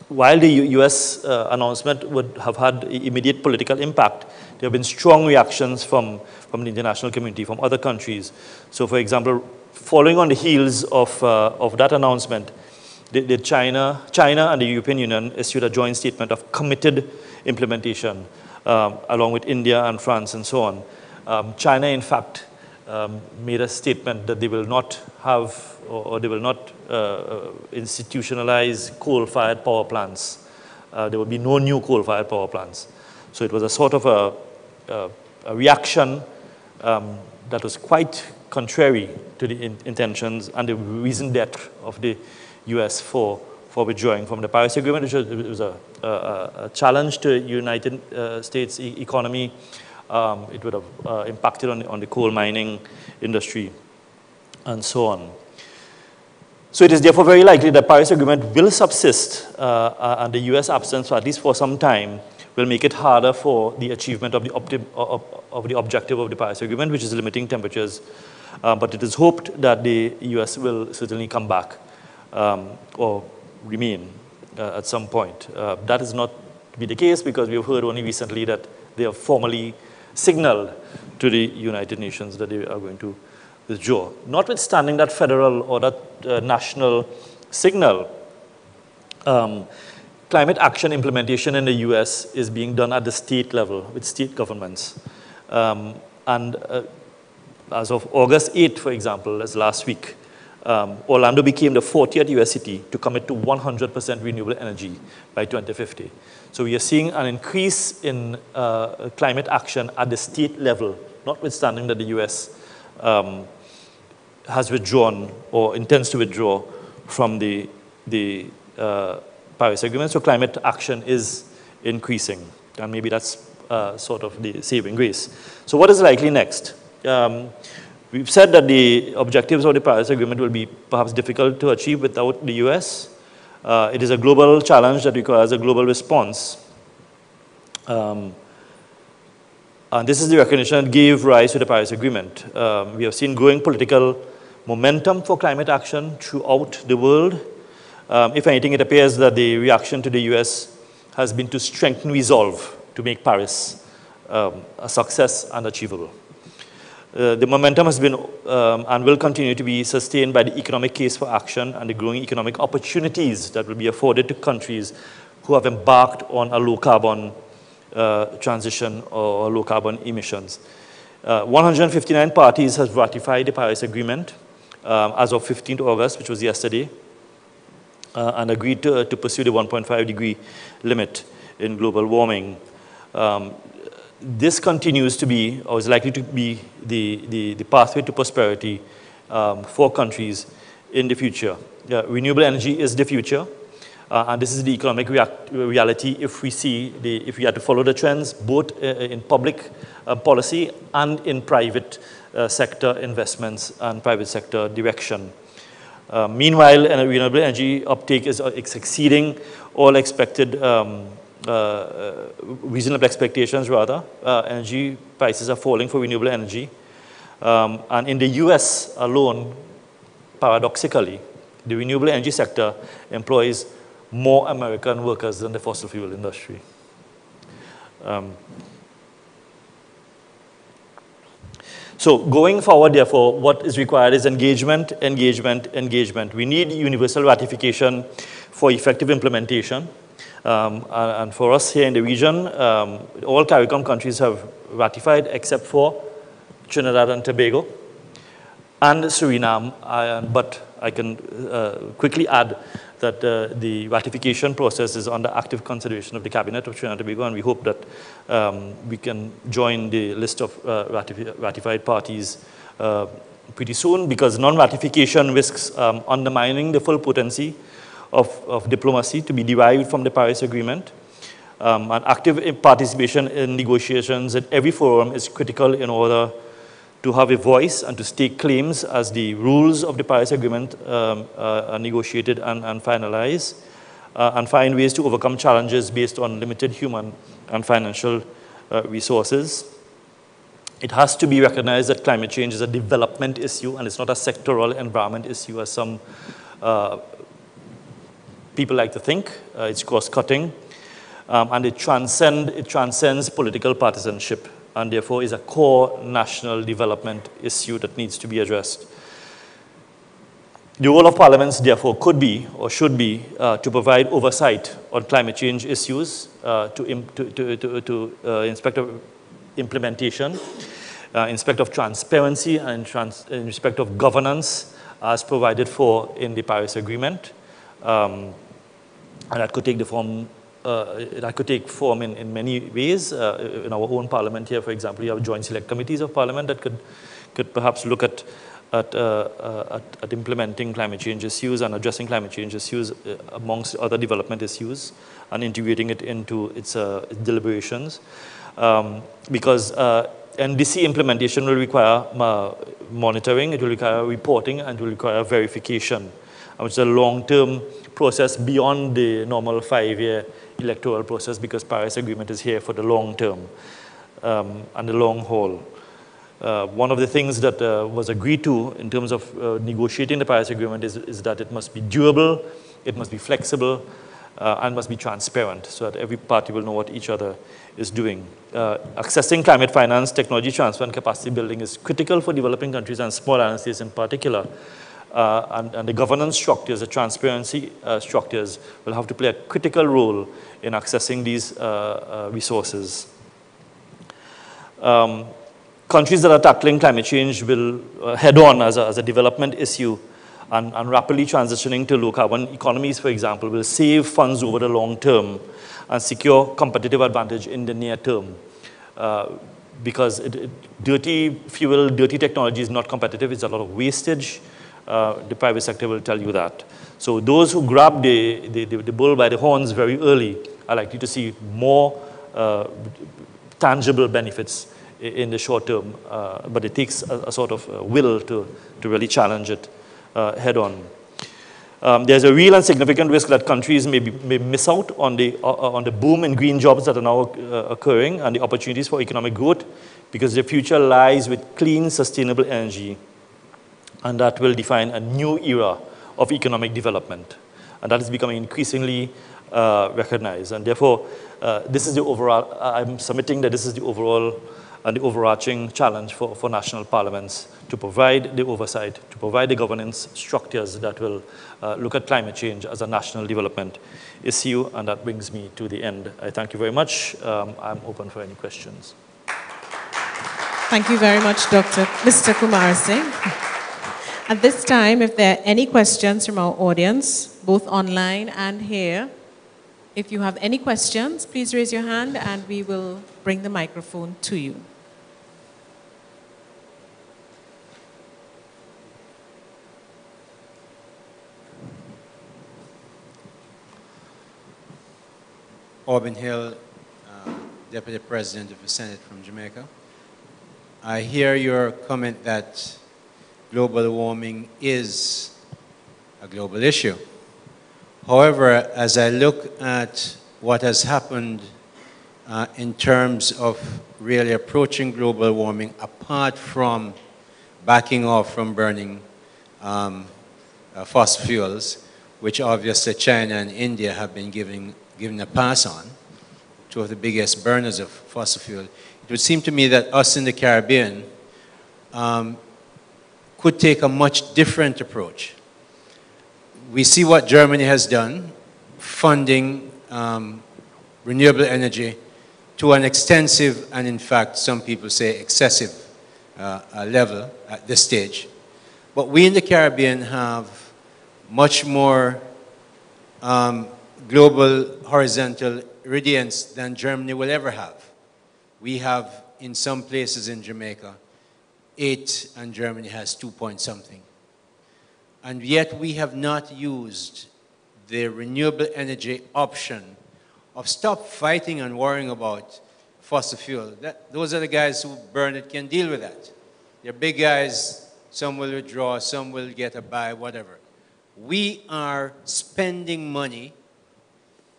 while the US announcement would have had immediate political impact, there have been strong reactions from the international community, from other countries. So for example, following on the heels of that announcement, China and the European Union issued a joint statement of committed implementation, along with India and France and so on. China, in fact, made a statement that they will not have, or they will not institutionalize coal-fired power plants. There will be no new coal-fired power plants. So it was a sort of a reaction that was quite contrary to the intentions and the reason d'etre of the US for withdrawing from the Paris Agreement, which was a challenge to United States economy. It would have impacted on the coal mining industry and so on. So it is therefore very likely that the Paris Agreement will subsist, and the US absence, at least for some time, will make it harder for the achievement of the objective of the Paris Agreement, which is limiting temperatures. But it is hoped that the US will certainly come back or remain at some point. That is not to be the case because we have heard only recently that they have formally signaled to the United Nations that they are going to withdraw. Notwithstanding that federal or that national signal, climate action implementation in the US is being done at the state level with state governments. As of August 8, for example, as last week, Orlando became the 40th US city to commit to 100% renewable energy by 2050. So we are seeing an increase in climate action at the state level, notwithstanding that the US has withdrawn or intends to withdraw from the Paris Agreement. So climate action is increasing, and maybe that's sort of the saving grace. So what is likely next? We've said that the objectives of the Paris Agreement will be perhaps difficult to achieve without the US. It is a global challenge that requires a global response. And this is the recognition that gave rise to the Paris Agreement. We have seen growing political momentum for climate action throughout the world. If anything, it appears that the reaction to the US has been to strengthen resolve to make Paris a success and achievable. The momentum has been and will continue to be sustained by the economic case for action and the growing economic opportunities that will be afforded to countries who have embarked on a low-carbon transition or low-carbon emissions. 159 parties have ratified the Paris Agreement as of 15th August, which was yesterday, and agreed to pursue the 1.5-degree limit in global warming. This continues to be, or is likely to be, the pathway to prosperity for countries in the future. Renewable energy is the future, and this is the economic reality if we see, if we are to follow the trends, both in public policy and in private sector investments and private sector direction. Meanwhile, renewable energy uptake is exceeding all expected reasonable expectations, rather. Energy prices are falling for renewable energy. And in the US alone, paradoxically, the renewable energy sector employs more American workers than the fossil fuel industry. So going forward, therefore, what is required is engagement, engagement, engagement. We need universal ratification for effective implementation. And for us here in the region, all CARICOM countries have ratified except for Trinidad and Tobago and Suriname. But I can quickly add that the ratification process is under active consideration of the Cabinet of Trinidad and Tobago, and we hope that we can join the list of ratified parties pretty soon, because non-ratification risks undermining the full potency of diplomacy to be derived from the Paris Agreement. And active participation in negotiations at every forum is critical in order to have a voice and to stake claims as the rules of the Paris Agreement are negotiated and finalized, and find ways to overcome challenges based on limited human and financial resources. It has to be recognized that climate change is a development issue and it's not a sectoral environment issue as some people like to think. It's cost-cutting, and it transcends political partisanship, and therefore is a core national development issue that needs to be addressed. The role of parliaments, therefore, could be or should be to provide oversight on climate change issues, to inspect of implementation, inspect of transparency, and in respect of governance as provided for in the Paris Agreement. And that could take the form, in many ways. In our own parliament here, for example, we have joint select committees of parliament that could perhaps look at implementing climate change issues and addressing climate change issues amongst other development issues and integrating it into its deliberations. Because NDC implementation will require monitoring, it will require reporting, and it will require verification, which is a long-term process beyond the normal 5-year electoral process, because Paris Agreement is here for the long term and the long haul. One of the things that was agreed to in terms of negotiating the Paris Agreement is that it must be durable, it must be flexible, and must be transparent so that every party will know what each other is doing. Accessing climate finance, technology transfer, and capacity building is critical for developing countries and small island states in particular. And the governance structures, the transparency structures will have to play a critical role in accessing these resources. Countries that are tackling climate change will head on as a development issue and rapidly transitioning to low carbon economies, for example, will save funds over the long term and secure competitive advantage in the near term. Because dirty fuel, dirty technology is not competitive, it's a lot of wastage. The private sector will tell you that. So those who grab the bull by the horns very early are likely to see more tangible benefits in the short term, but it takes a sort of will to really challenge it head on. There's a real and significant risk that countries may miss out on the boom in green jobs that are now occurring and the opportunities for economic growth, because the future lies with clean, sustainable energy, and that will define a new era of economic development. And that is becoming increasingly recognized. And therefore, this is the overall, I'm submitting that this is the overall and the overarching challenge for national parliaments to provide the oversight, to provide the governance structures that will look at climate change as a national development issue. And that brings me to the end. I thank you very much. I'm open for any questions. Thank you very much, Mr. Kumarsingh. At this time, if there are any questions from our audience, both online and here, if you have any questions, please raise your hand and we will bring the microphone to you. Orbin Hill, Deputy President of the Senate from Jamaica. I hear your comment that global warming is a global issue. However, as I look at what has happened in terms of really approaching global warming, apart from backing off from burning fossil fuels, which obviously China and India have been given a pass on, two of the biggest burners of fossil fuel, it would seem to me that us in the Caribbean could take a much different approach. We see what Germany has done, funding renewable energy to an extensive and, in fact, some people say excessive level at this stage. But we in the Caribbean have much more global horizontal irradiance than Germany will ever have. We have, in some places in Jamaica, 8 and Germany has 2 point something. And yet we have not used the renewable energy option of stop fighting and worrying about fossil fuel. Those are the guys who burn it can deal with that. They're big guys, some will withdraw, some will get a buy, whatever. We are spending money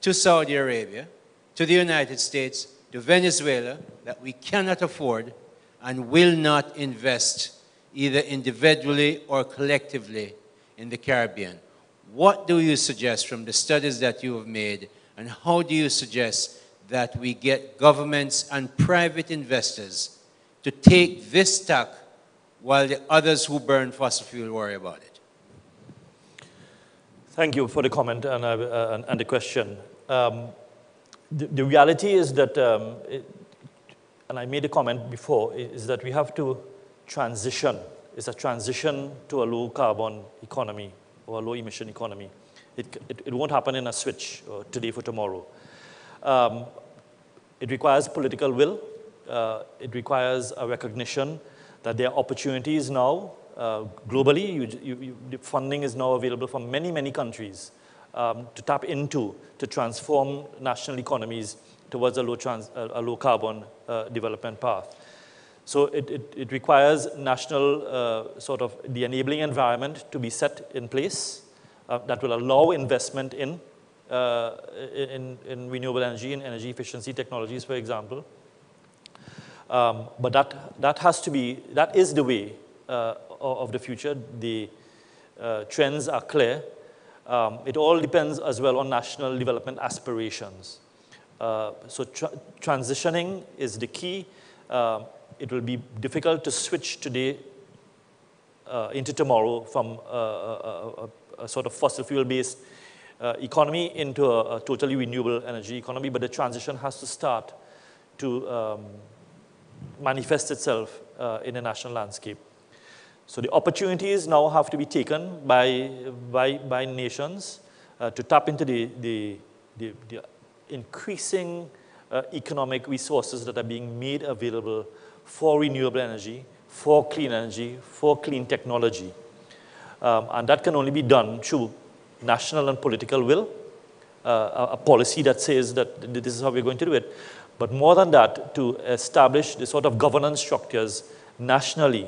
to Saudi Arabia, to the United States, to Venezuela that we cannot afford and will not invest either individually or collectively in the Caribbean. What do you suggest from the studies that you have made, and how do you suggest that we get governments and private investors to take this tack while the others who burn fossil fuel worry about it? Thank you for the comment and the question. The reality is that and I made a comment before, is that we have to transition. It's a transition to a low-carbon economy or a low-emission economy. It won't happen in a switch or today for tomorrow. It requires political will. It requires a recognition that there are opportunities now globally. The funding is now available from many, many countries to tap into to transform national economies towards a low-carbon development path. So it requires national sort of the enabling environment to be set in place that will allow investment in renewable energy and energy efficiency technologies, for example. But that has to be, that is the way of the future. The trends are clear. It all depends as well on national development aspirations. So transitioning is the key. It will be difficult to switch today into tomorrow from a sort of fossil fuel-based economy into a totally renewable energy economy, but the transition has to start to manifest itself in the national landscape. So the opportunities now have to be taken by nations to tap into the increasing economic resources that are being made available for renewable energy, for clean energy, for clean technology. And that can only be done through national and political will, a policy that says that this is how we're going to do it. But more than that, to establish the sort of governance structures nationally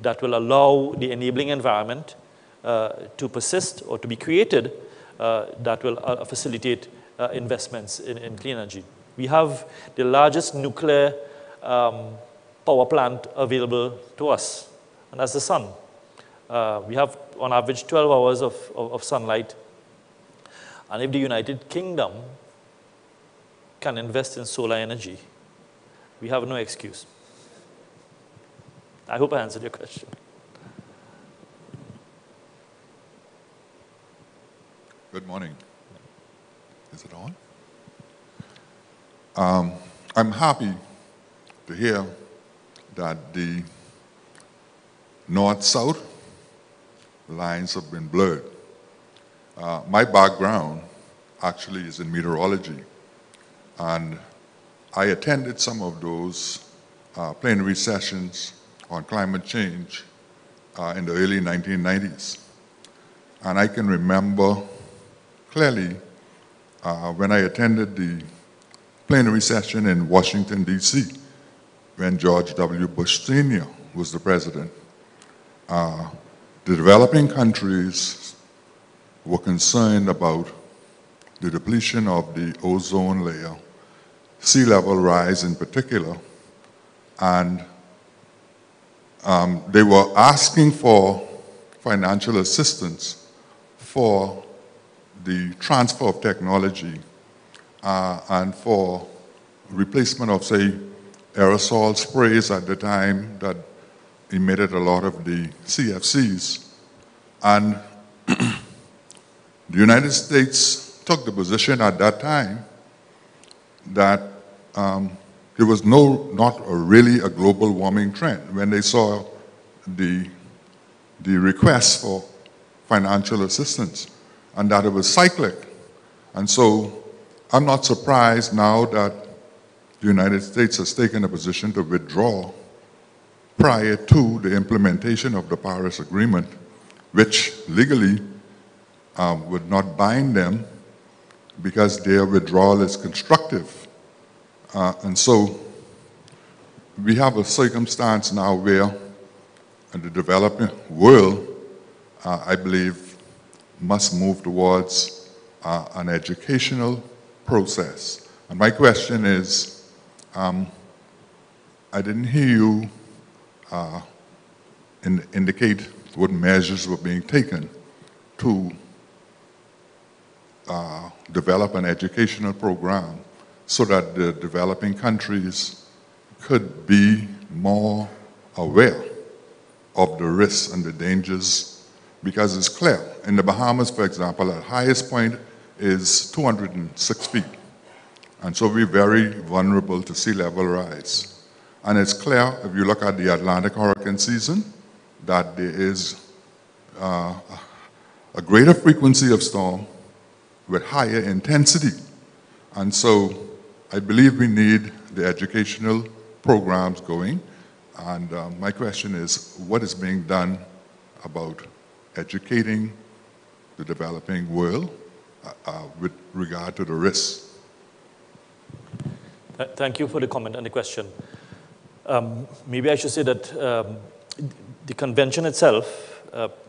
that will allow the enabling environment to persist or to be created that will facilitate investments in clean energy. We have the largest nuclear power plant available to us, and that's the sun. We have, on average, 12 hours of sunlight. And if the United Kingdom can invest in solar energy, we have no excuse. I hope I answered your question. Good morning. Is it on? I'm happy to hear that the north-south lines have been blurred. My background actually is in meteorology, and I attended some of those plenary sessions on climate change in the early 1990s. And I can remember clearly when I attended the plenary session in Washington, D.C., when George W. Bush Sr. was the president. The developing countries were concerned about the depletion of the ozone layer, sea level rise in particular, and they were asking for financial assistance for the transfer of technology and for replacement of, say, aerosol sprays at the time that emitted a lot of the CFCs. And the United States took the position at that time that there was not really a global warming trend. When they saw the request for financial assistance, and that it was cyclic. And so I'm not surprised now that the United States has taken a position to withdraw prior to the implementation of the Paris Agreement, which legally would not bind them because their withdrawal is constructive. And so we have a circumstance now where in the developing world, I believe, must move towards an educational process. And my question is, I didn't hear you indicate what measures were being taken to develop an educational program so that the developing countries could be more aware of the risks and the dangers, because it's clear. In the Bahamas, for example, the highest point is 206 feet. And so we're very vulnerable to sea level rise. And it's clear, if you look at the Atlantic hurricane season, that there is a greater frequency of storm with higher intensity. And so I believe we need the educational programs going, and my question is, what is being done about educating the developing world with regard to the risks? Thank you for the comment and the question. Maybe I should say that the convention itself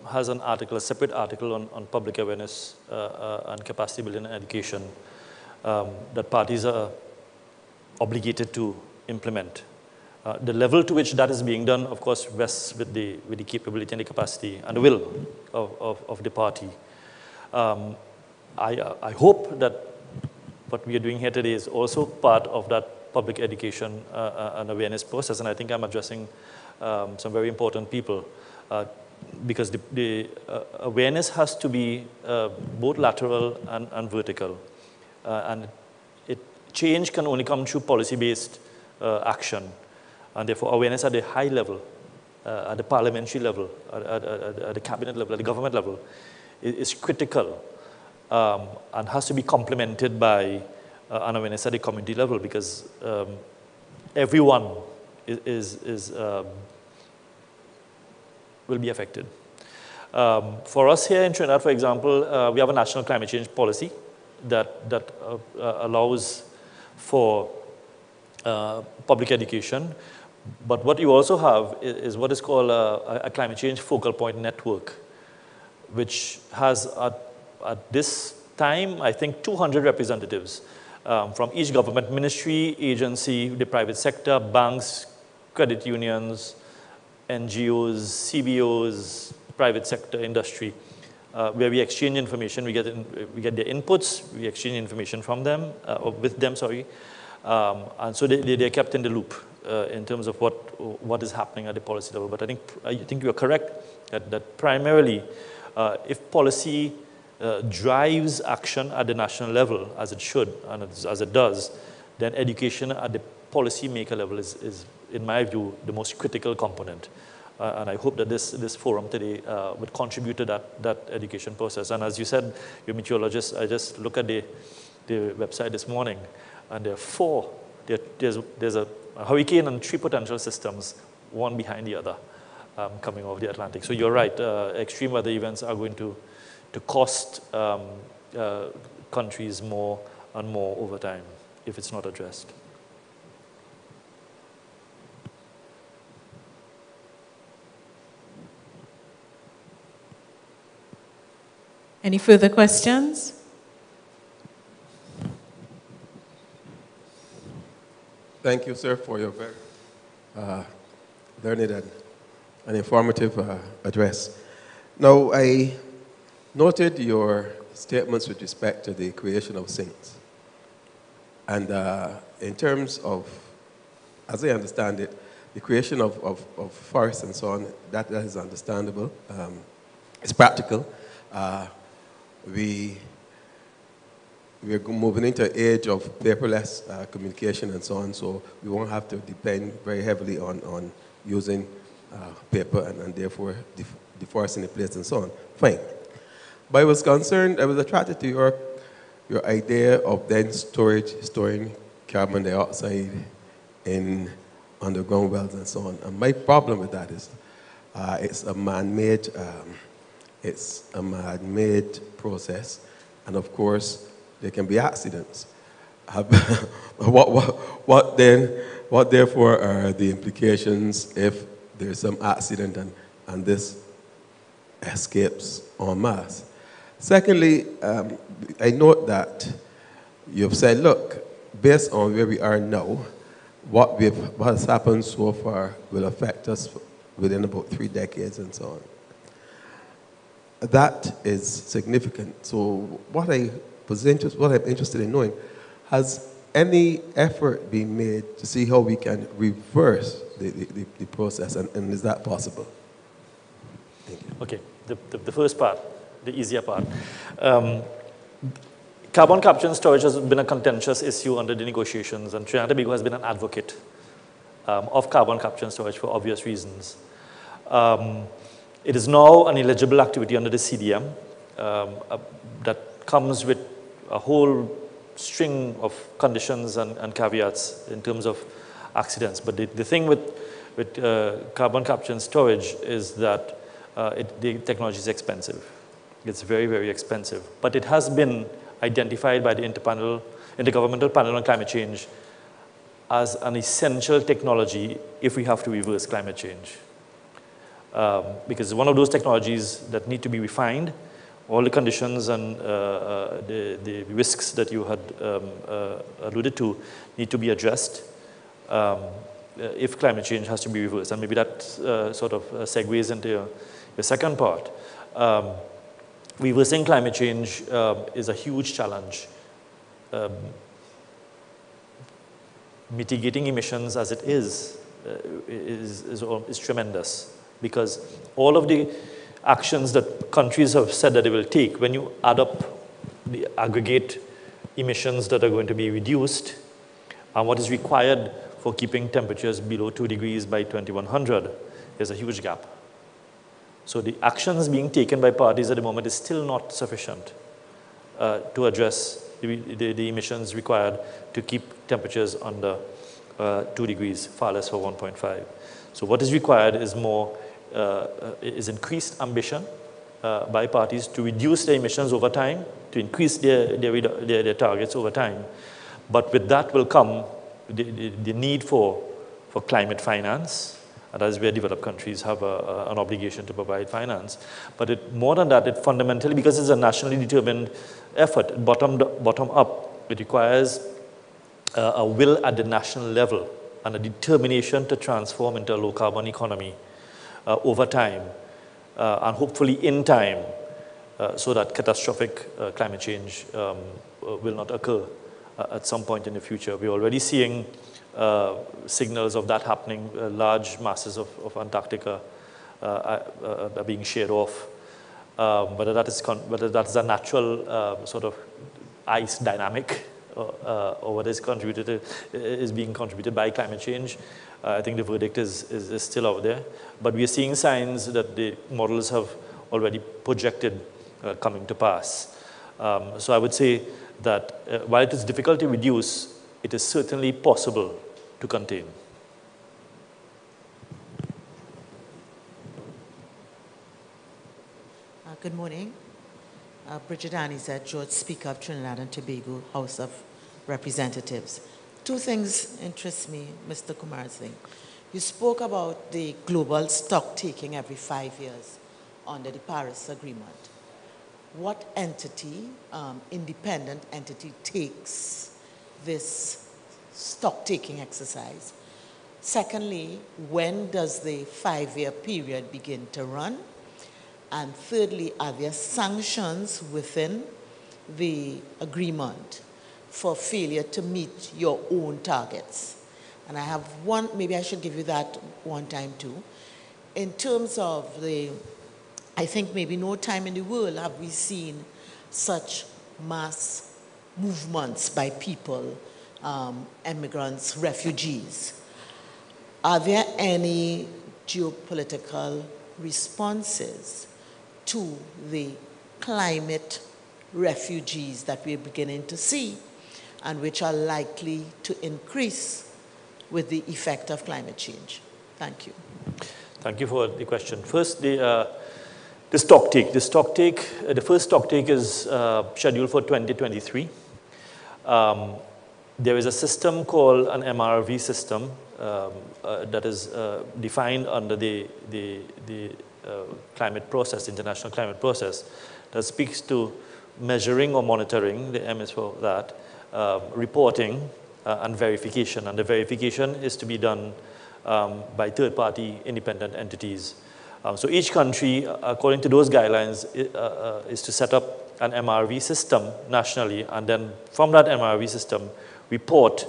has an article, a separate article on public awareness and capacity building and education that parties are obligated to implement. The level to which that is being done, of course, rests with the capability and the capacity and the will of the party. I hope that what we are doing here today is also part of that public education and awareness process. And I think I'm addressing some very important people because the awareness has to be both lateral and vertical. Change can only come through policy-based action. And therefore, awareness at the high level, at the parliamentary level, at the cabinet level, at the government level, is critical and has to be complemented by an awareness at the community level, because everyone will be affected. For us here in Trinidad, for example, we have a national climate change policy that allows for public education. But what you also have is what is called a climate change focal point network, which has at this time, I think, 200 representatives from each government ministry, agency, the private sector, banks, credit unions, NGOs, CBOs, private sector, industry, where we exchange information, we get their inputs, we exchange information from them, or with them, sorry. And so they're kept in the loop in terms of what is happening at the policy level. But I think you are correct that primarily if policy drives action at the national level, as it should and as it does, then education at the policymaker level is, in my view, the most critical component. And I hope that this forum today would contribute to that education process. And as you said, your meteorologist, I just look at the website this morning, and there are there's a hurricane and 3 potential systems, one behind the other, coming over the Atlantic. So you're right, extreme weather events are going to cost countries more and more over time if it's not addressed. Any further questions? Thank you, sir, for your very learned and informative address. Now, I noted your statements with respect to the creation of sinks. And in terms of, as I understand it, the creation of forests and so on, that is understandable. It's practical. We're moving into an age of paperless communication and so on, so we won't have to depend very heavily on using paper and therefore deforesting the place and so on. Fine. But I was concerned, I was attracted to your idea of then storing carbon dioxide in underground wells and so on. And my problem with that is it's a man-made process, and of course, there can be accidents. What therefore are the implications if there's some accident and this escapes en masse? Secondly, I note that you've said, look, based on where we are now, what has happened so far will affect us within about 3 decades and so on. That is significant. So what I'm interested in knowing, has any effort been made to see how we can reverse the process, and is that possible? Thank you. Okay, the first part, the easier part. Carbon capture and storage has been a contentious issue under the negotiations, and Trinidad and Tobago has been an advocate of carbon capture and storage for obvious reasons. It is now an eligible activity under the CDM that comes with a whole string of conditions and caveats in terms of accidents. But the thing with carbon capture and storage is that the technology is expensive. It's very, very expensive. But it has been identified by the Intergovernmental Panel on Climate Change as an essential technology if we have to reverse climate change. Because it's one of those technologies that need to be refined. All the conditions and the risks that you had alluded to need to be addressed if climate change has to be reversed. And maybe that sort of segues into your second part. reversing climate change is a huge challenge. Mitigating emissions as it is tremendous, because all of the actions that countries have said that they will take, when you add up the aggregate emissions that are going to be reduced and what is required for keeping temperatures below 2 degrees by 2100, there's a huge gap. So the actions being taken by parties at the moment is still not sufficient to address the emissions required to keep temperatures under 2 degrees, far less for 1.5. So what is required is more, is increased ambition by parties to reduce their emissions over time, to increase their targets over time. But with that will come the need for climate finance, and that is where developed countries have an obligation to provide finance. But it, more than that, it fundamentally, because it's a nationally determined effort, bottom up, it requires a will at the national level and a determination to transform into a low carbon economy over time and hopefully in time, so that catastrophic climate change will not occur at some point in the future. We're already seeing signals of that happening. Large masses of Antarctica are being sheared off. Whether that's a natural sort of ice dynamic or whether it's contributed is being contributed by climate change, I think the verdict is still out there. But we are seeing signs that the models have already projected coming to pass. So I would say that while it is difficult to reduce, it is certainly possible to contain. Good morning. Bridgid Annisette-George, Speaker of Trinidad and Tobago, House of Representatives. Two things interest me, Mr. Kumarsingh. You spoke about the global stock taking every 5 years under the Paris Agreement. What entity, independent entity, takes this stock-taking exercise? Secondly, when does the 5-year period begin to run? And thirdly, are there sanctions within the agreement for failure to meet your own targets? And I have one, maybe I should give you that one time too. In terms of the, I think maybe no time in the world have we seen such mass movements by people, immigrants, refugees. Are there any geopolitical responses to the climate refugees that we're beginning to see and which are likely to increase with the effect of climate change? Thank you. Thank you for the question. First, the first stock take is scheduled for 2023. There is a system called an MRV system that is defined under the climate process, international climate process, that speaks to measuring or monitoring, the M is for that, reporting and verification. And the verification is to be done by third-party independent entities. So each country, according to those guidelines, is to set up an MRV system nationally, and then from that MRV system, report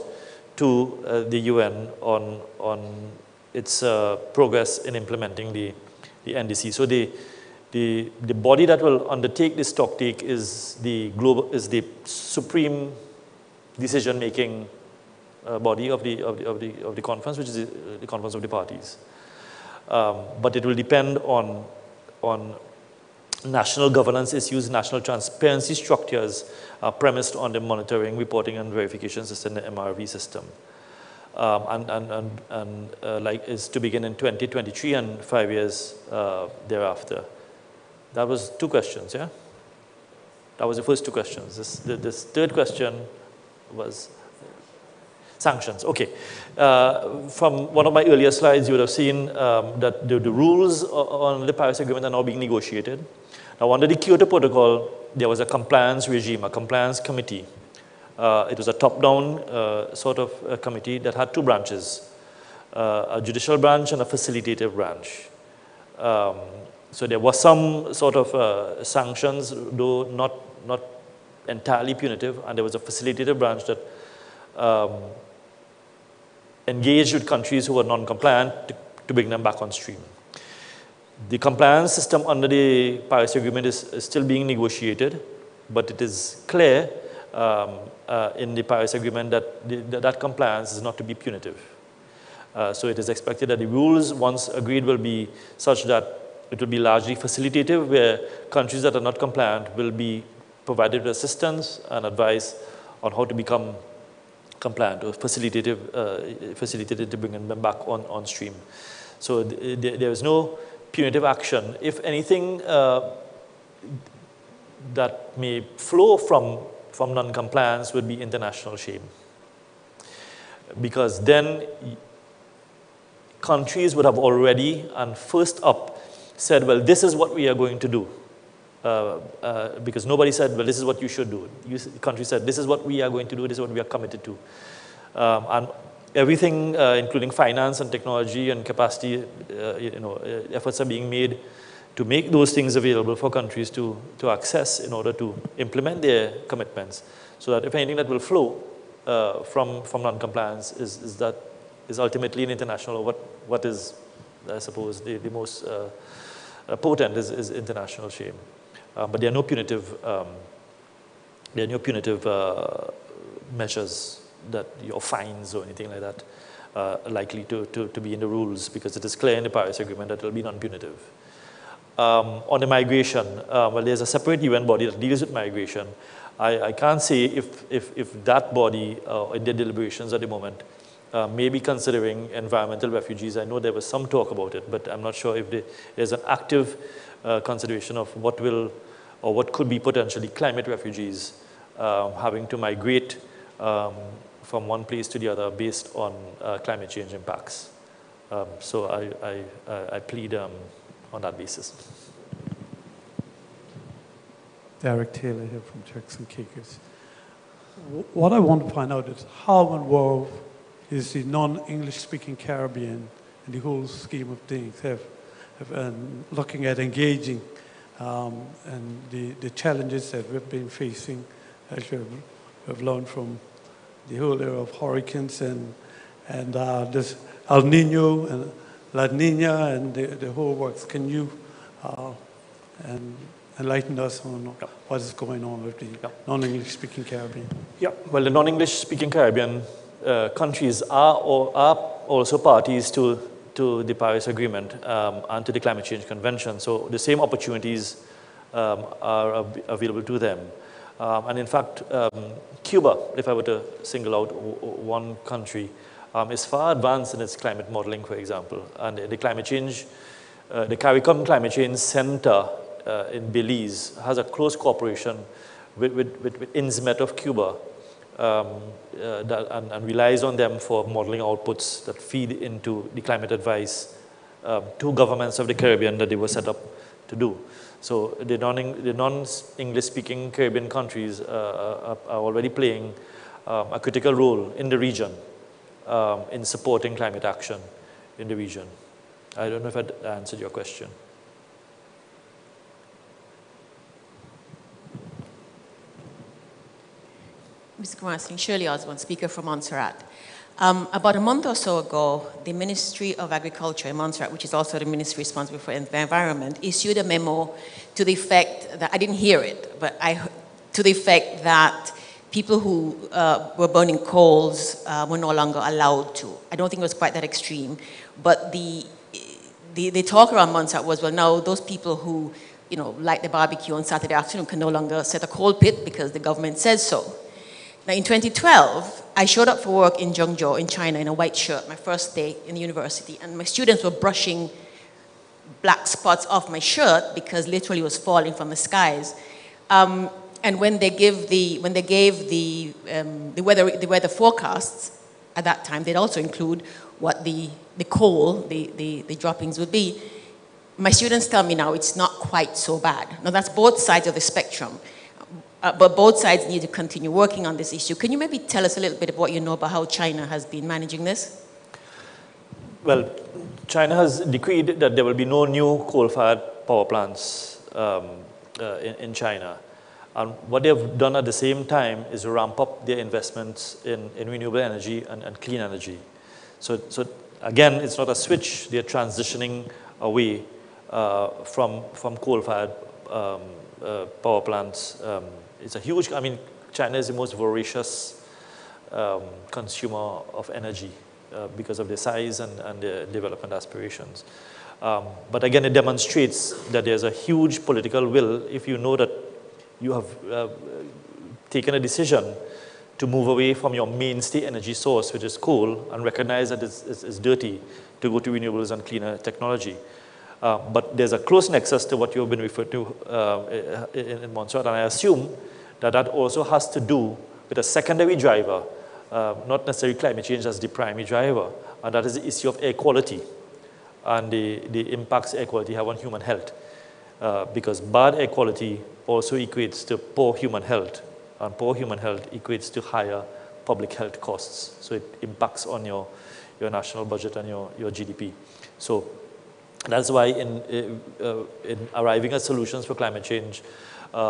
to the UN on its progress in implementing the NDC. So the body that will undertake this stocktake is the supreme decision-making body of the conference, which is the conference of the parties. But it will depend on national governance issues, national transparency structures are premised on the monitoring, reporting, and verification system, the MRV system. Like is to begin in 2023 and 5 years thereafter. That was two questions, yeah? That was the first two questions. This third question was sanctions, okay. From one of my earlier slides, you would have seen that the rules on the Paris Agreement are now being negotiated. Now, under the Kyoto Protocol, there was a compliance regime, a compliance committee. It was a top-down sort of a committee that had two branches, a judicial branch and a facilitative branch. So there was some sort of sanctions, though not entirely punitive, and there was a facilitative branch that engaged with countries who were non-compliant to bring them back on stream. The compliance system under the Paris Agreement is still being negotiated, but it is clear in the Paris Agreement that that compliance is not to be punitive. So it is expected that the rules, once agreed, will be such that it will be largely facilitative, where countries that are not compliant will be provided with assistance and advice on how to become compliant, or facilitated to bring them back on stream. So there is no punitive action. If anything that may flow from non-compliance would be international shame, because then countries would have already, and first up, said, well, this is what we are going to do. Because nobody said, well, this is what you should do. The country said, this is what we are going to do, this is what we are committed to. And everything, including finance and technology and capacity, efforts are being made to make those things available for countries to access in order to implement their commitments. So that if anything that will flow from non-compliance is ultimately an international, what is, I suppose, the most potent is international shame. But there are no punitive, measures that your fines or anything like that are likely to be in the rules, because it is clear in the Paris Agreement that it will be non-punitive. On the migration, well, there's a separate UN body that deals with migration. I can't say if that body in their deliberations at the moment maybe considering environmental refugees. I know there was some talk about it, but I'm not sure if there's an active consideration of what will or what could be potentially climate refugees having to migrate from one place to the other based on climate change impacts. So I plead on that basis. Derek Taylor here from Turks and Caicos. What I want to find out is how involved is the non-English-speaking Caribbean and the whole scheme of things, looking at engaging and the challenges that we've been facing, as we've learned from the whole era of hurricanes and this El Nino and La Nina and the whole works. Can you enlighten us on what is going on with the non-English-speaking Caribbean? Yeah, well, the non-English-speaking Caribbean countries are also parties to the Paris Agreement and to the Climate Change Convention. So the same opportunities are available to them. And in fact, Cuba, if I were to single out one country, is far advanced in its climate modeling, for example. And the climate change, the CARICOM Climate Change Center in Belize has a close cooperation with INSMET of Cuba, and relies on them for modeling outputs that feed into the climate advice to governments of the Caribbean that they were set up to do. So the non-English speaking Caribbean countries are already playing a critical role in the region in supporting climate action in the region. I don't know if I answered your question. Mr. Kumarsingh, Shirley Osborne, speaker from Montserrat. About a month or so ago, the Ministry of Agriculture in Montserrat, which is also the ministry responsible for the environment, issued a memo to the effect that, I didn't hear it, but to the effect that people who were burning coals were no longer allowed to. I don't think it was quite that extreme, but the talk around Montserrat was, well, now those people who, like the barbecue on Saturday afternoon can no longer set a coal pit because the government says so. Now, in 2012, I showed up for work in Zhengzhou in China in a white shirt, my first day in the university, and my students were brushing black spots off my shirt because literally it was falling from the skies. And when they gave the weather forecasts at that time, they'd also include what the coal, the droppings would be. My students tell me now it's not quite so bad. Now, that's both sides of the spectrum. But both sides need to continue working on this issue. Can you maybe tell us a little bit of what you know about how China has been managing this? Well, China has decreed that there will be no new coal-fired power plants in China. And what they've done at the same time is ramp up their investments in renewable energy and clean energy. So again, it's not a switch. They're transitioning away from coal-fired power plants. It's a huge, I mean, China is the most voracious consumer of energy because of their size and their development aspirations. But again, it demonstrates that there's a huge political will if you know that you have taken a decision to move away from your mainstay energy source, which is coal, and recognize that it's dirty, to go to renewables and cleaner technology. But there's a close nexus to what you've been referred to in Montserrat, and I assume that that also has to do with a secondary driver, not necessarily climate change as the primary driver, and that is the issue of air quality and the impacts air quality have on human health. Because bad air quality also equates to poor human health, and poor human health equates to higher public health costs. So it impacts on your national budget and your GDP. So that's why in arriving at solutions for climate change,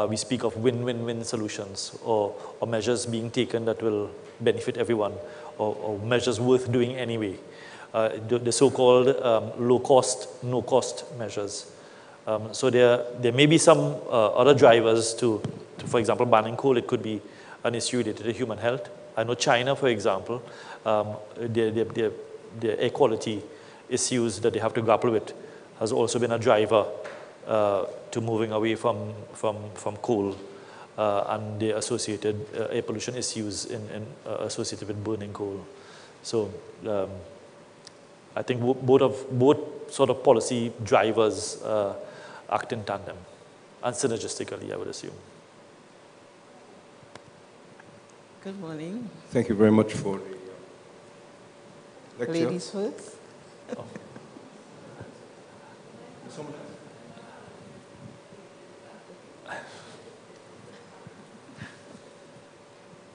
we speak of win-win-win solutions, or measures being taken that will benefit everyone, or measures worth doing anyway. The so-called low-cost, no-cost measures. So there may be some other drivers to, for example, banning coal. It could be an issue related to human health. I know China, for example, their air quality issues that they have to grapple with has also been a driver to moving away from coal and the associated air pollution issues associated with burning coal. So I think both sort of policy drivers act in tandem, and synergistically, I would assume. Good morning. Thank you very much for the lecture. Ladies first. Oh.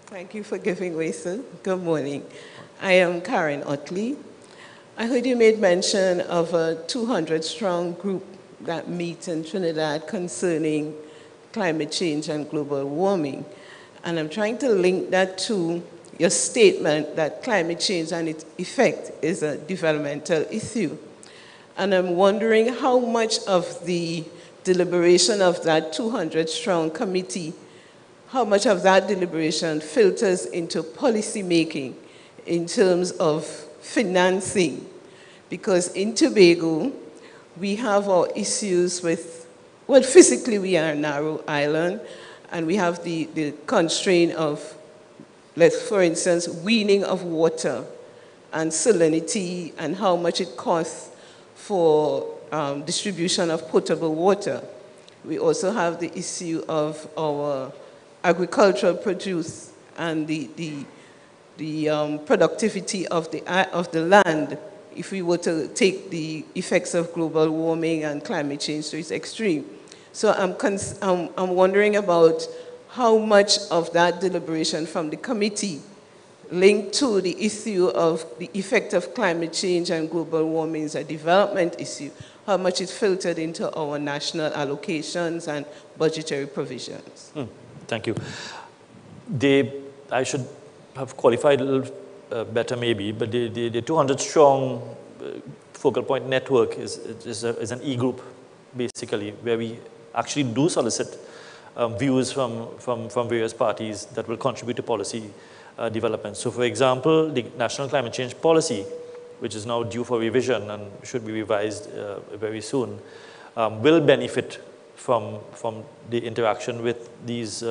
Thank you for giving way, sir. Good morning. I am Karen Utley. I heard you made mention of a 200-strong group that meet in Trinidad concerning climate change and global warming. And I'm trying to link that to your statement that climate change and its effect is a developmental issue. And I'm wondering how much of the deliberation of that 200-strong committee, how much of that deliberation filters into policy making in terms of financing. Because in Tobago, we have our issues with, well, physically we are a narrow island, and we have the constraint of, for instance, weaning of water and salinity and how much it costs for distribution of potable water. We also have the issue of our agricultural produce and the productivity of the land if we were to take the effects of global warming and climate change to its extreme. So I'm wondering about how much of that deliberation from the committee linked to the issue of the effect of climate change and global warming is a development issue, how much is filtered into our national allocations and budgetary provisions. Thank you. I should have qualified a little better maybe, but the 200-strong focal point network is an e-group, basically, where we actually do solicit views from various parties that will contribute to policy development. So, for example, the National Climate Change Policy, which is now due for revision and should be revised very soon, will benefit from the interaction with these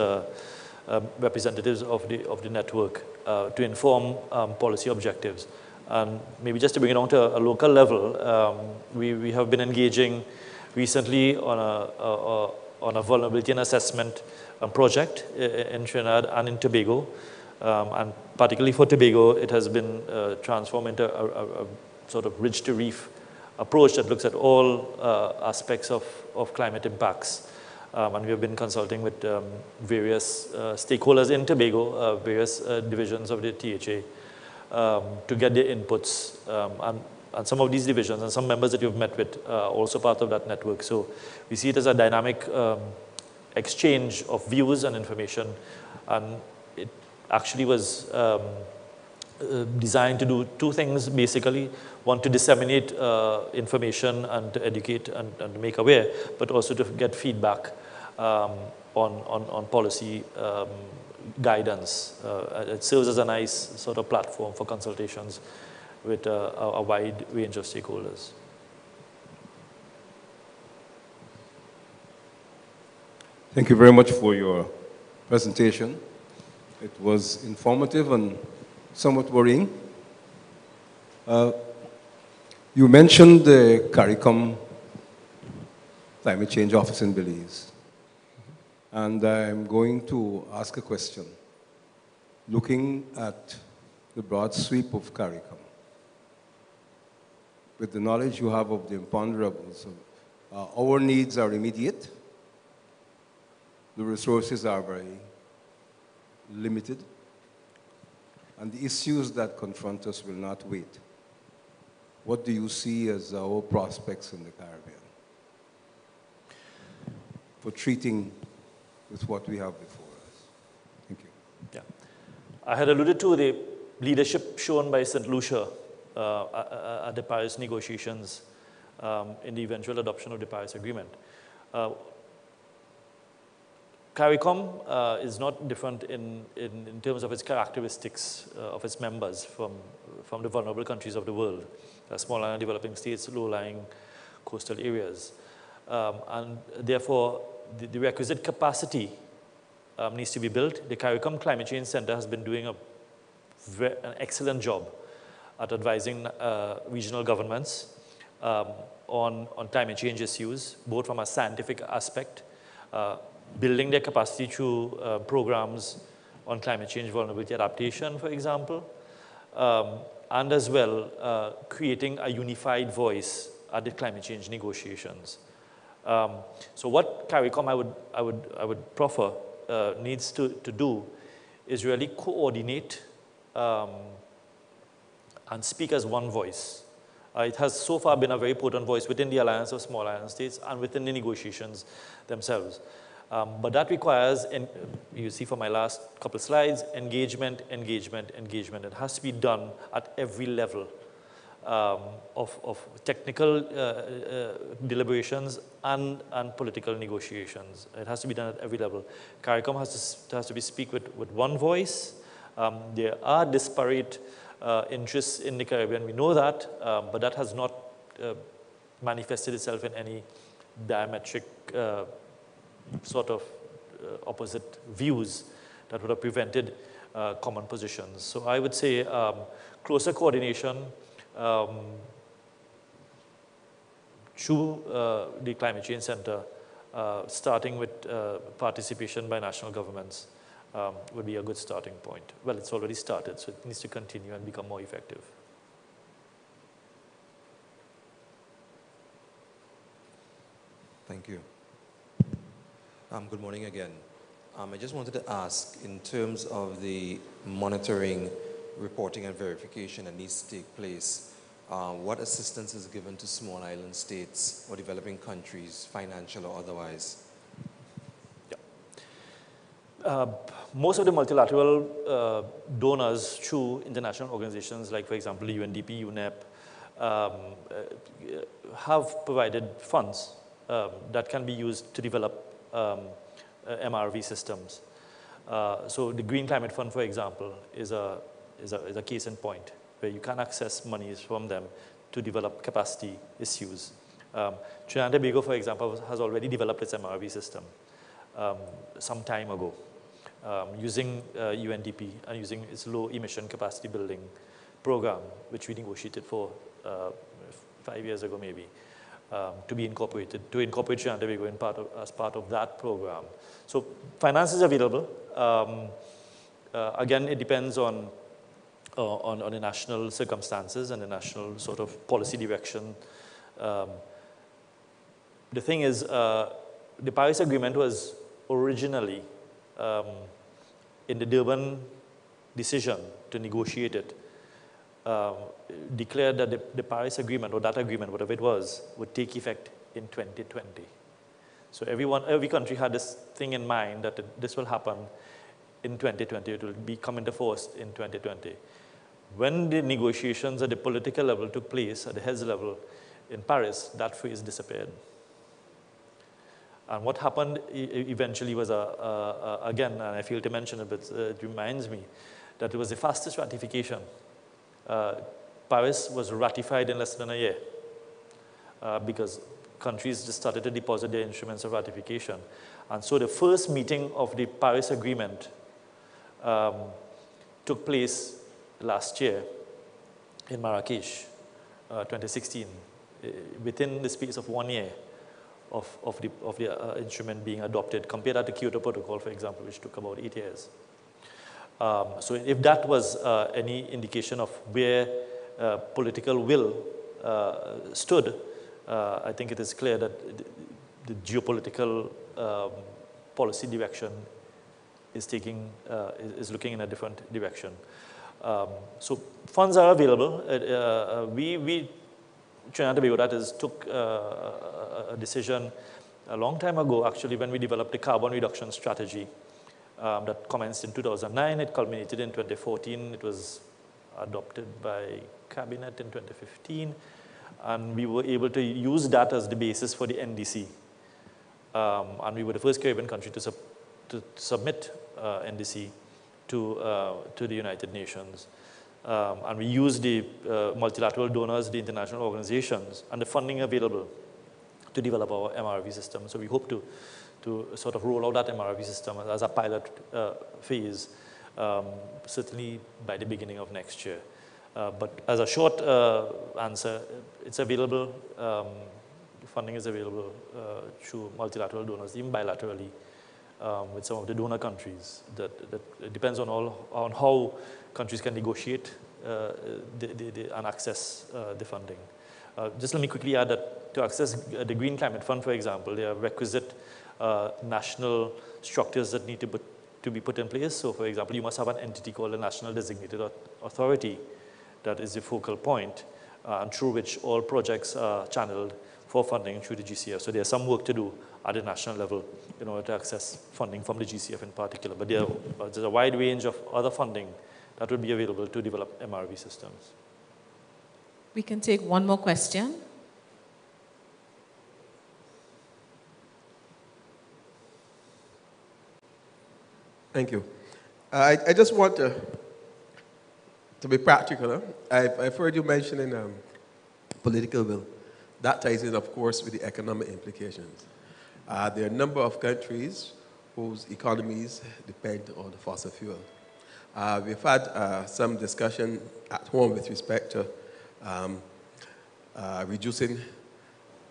representatives of the network to inform policy objectives. And maybe just to bring it on to a local level, we have been engaging recently on a vulnerability and assessment project in Trinidad and in Tobago. And particularly for Tobago, it has been transformed into a sort of ridge to reef approach that looks at all aspects of climate impacts. And we have been consulting with various stakeholders in Tobago, various divisions of the THA, to get their inputs. And and some of these divisions and some members that you've met with are also part of that network. So we see it as a dynamic exchange of views and information, and it actually was designed to do two things basically. One, to disseminate information and to educate and make aware, but also to get feedback on policy guidance. It serves as a nice sort of platform for consultations with a wide range of stakeholders. Thank you very much for your presentation. It was informative and somewhat worrying. You mentioned the CARICOM Climate Change Office in Belize. And I'm going to ask a question. Looking at the broad sweep of CARICOM, with the knowledge you have of the imponderables, our needs are immediate. The resources are very limited. And the issues that confront us will not wait. What do you see as our prospects in the Caribbean for treating with what we have before us? Thank you. Yeah. I had alluded to the leadership shown by St. Lucia at the Paris negotiations in the eventual adoption of the Paris Agreement. CARICOM is not different in terms of its characteristics of its members from the vulnerable countries of the world, small island developing states, low-lying coastal areas. And therefore, the requisite capacity needs to be built. The CARICOM Climate Change Center has been doing an excellent job at advising regional governments on climate change issues, both from a scientific aspect, building their capacity through programs on climate change vulnerability adaptation, for example, and as well creating a unified voice at the climate change negotiations. So what CARICOM I would proffer needs to do is really coordinate and speak as one voice. It has so far been a very potent voice within the Alliance of Small Island States and within the negotiations themselves. But that requires, and you see from my last couple slides, engagement, engagement, engagement. It has to be done at every level of technical deliberations and political negotiations. It has to be done at every level. CARICOM has to speak with one voice. There are disparate interests in the Caribbean. We know that, but that has not manifested itself in any diametric sort of opposite views that would have prevented common positions. So I would say closer coordination through the Climate Change Center, starting with participation by national governments would be a good starting point. Well, it's already started, so it needs to continue and become more effective. Thank you. Good morning again. I just wanted to ask, in terms of the monitoring, reporting, and verification that needs to take place, what assistance is given to small island states or developing countries, financial or otherwise? Yeah. Most of the multilateral donors through international organizations, like, for example, the UNDP, UNEP, have provided funds that can be used to develop MRV systems. So the Green Climate Fund, for example, is a case in point where you can access monies from them to develop capacity issues. Trinidad and Tobago, for example, has already developed its MRV system some time ago using UNDP and using its low emission capacity building program, which we negotiated for 5 years ago maybe. To be incorporated, to incorporate Trinidad and Tobago as part of that program. So finance is available. Again, it depends on the national circumstances and the national sort of policy direction. The thing is, the Paris Agreement was originally in the Durban decision to negotiate it. declared that the Paris Agreement, or that agreement, whatever it was, would take effect in 2020. So every country had this thing in mind that this will happen in 2020, it will be come into force in 2020. When the negotiations at the political level took place, at the heads level in Paris, that phrase disappeared. And what happened eventually was, again, and I failed to mention it, but it reminds me, that it was the fastest ratification. Paris was ratified in less than a year because countries just started to deposit their instruments of ratification. And so the first meeting of the Paris Agreement took place last year in Marrakesh, 2016, within the space of 1 year of the instrument being adopted. Compare that to Kyoto Protocol, for example, which took about 8 years. So if that was any indication of where political will stood, I think it is clear that the geopolitical policy direction is taking, is looking in a different direction. So funds are available. We Trinidad and Tobago, that is, took a decision a long time ago, actually, when we developed the carbon reduction strategy that commenced in 2009. It culminated in 2014. It was adopted by Cabinet in 2015. And we were able to use that as the basis for the NDC. And we were the first Caribbean country to submit NDC to the United Nations. And we used the multilateral donors, the international organizations, and the funding available to develop our MRV system. So we hope to sort of roll out that MRV system as a pilot phase, certainly by the beginning of next year. But as a short answer, it's available. Funding is available through multilateral donors, even bilaterally, with some of the donor countries. That it depends on how countries can negotiate and access the funding. Just let me quickly add that to access the Green Climate Fund, for example, there are requisite national structures that need to be put in place. So, for example, you must have an entity called a National Designated Authority that is the focal point and through which all projects are channeled for funding through the GCF. So there's some work to do at the national level in order to access funding from the GCF in particular. But there's a wide range of other funding that would be available to develop MRV systems. We can take one more question. Thank you. I just want to be practical. I've heard you mentioning political will. That ties in, of course, with the economic implications. There are a number of countries whose economies depend on the fossil fuel. We've had some discussion at home with respect to reducing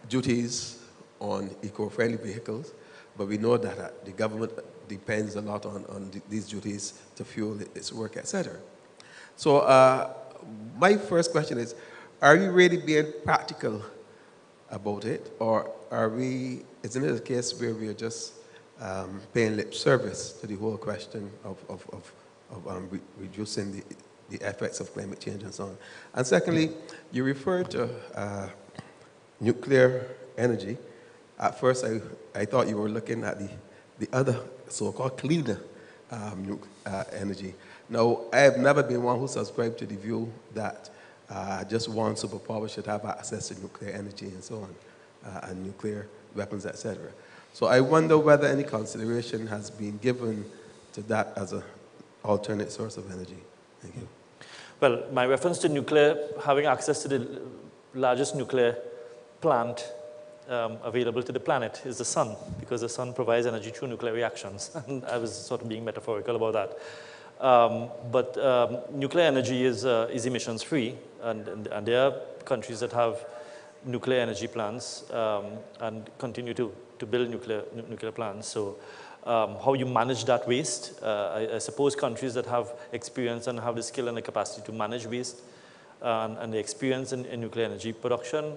duties on eco-friendly vehicles, but we know that the government depends a lot on these duties to fuel its work, etc. So my first question is, are you really being practical about it, or are we, isn't it a case where we are just paying lip service to the whole question of reducing the effects of climate change and so on? And secondly, you referred to nuclear energy. At first, I thought you were looking at the other so-called cleaner energy. Now, I have never been one who subscribed to the view that just one superpower should have access to nuclear energy and so on, and nuclear weapons, etc. So I wonder whether any consideration has been given to that as an alternate source of energy. Thank you. Well, my reference to nuclear, having access to the largest nuclear plant available to the planet is the sun, because the sun provides energy through nuclear reactions. And I was sort of being metaphorical about that. But nuclear energy is emissions-free, and there are countries that have nuclear energy plants and continue to build nuclear plants. So how you manage that waste, I suppose countries that have experience and have the skill and the capacity to manage waste and the experience in nuclear energy production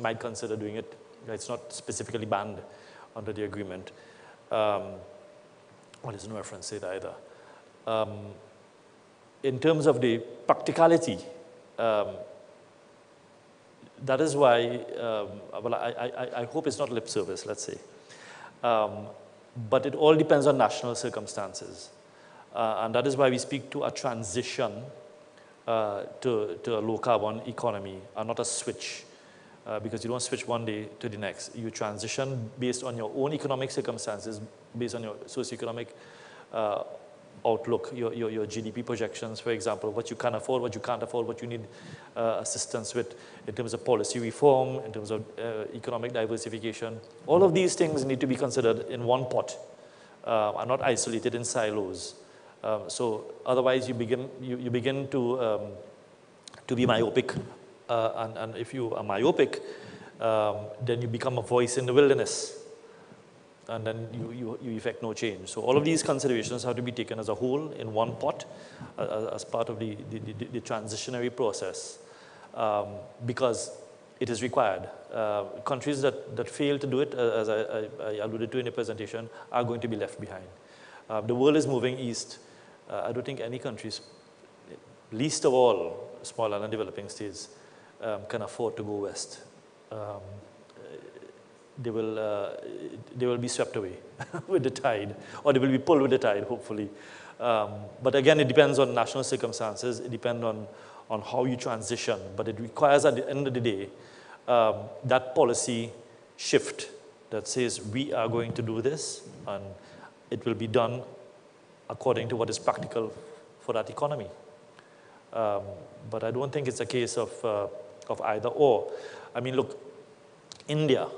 might consider doing it. It's not specifically banned under the agreement. Well, there's no reference to it either. In terms of the practicality that is why, well, I hope it's not lip service, let's say. But it all depends on national circumstances. And that is why we speak to a transition to a low-carbon economy and not a switch, because you don't switch one day to the next. You transition based on your own economic circumstances, based on your socioeconomic outlook, your GDP projections, for example, what you can afford, what you can't afford, what you need assistance with in terms of policy reform, in terms of economic diversification. All of these things need to be considered in one pot, are not isolated in silos. So otherwise you begin to be myopic, and if you are myopic, then you become a voice in the wilderness, and then you effect no change. So all of these considerations have to be taken as a whole in one pot as part of the transitionary process, because it is required. Countries that fail to do it, as I alluded to in the presentation, are going to be left behind. The world is moving east. I don't think any countries, least of all small island developing states, can afford to go west. They will be swept away with the tide, or they will be pulled with the tide, hopefully. But again, it depends on national circumstances. It depends on how you transition. But it requires, at the end of the day, that policy shift that says we are going to do this, and it will be done according to what is practical for that economy. But I don't think it's a case of either or. I mean, look, India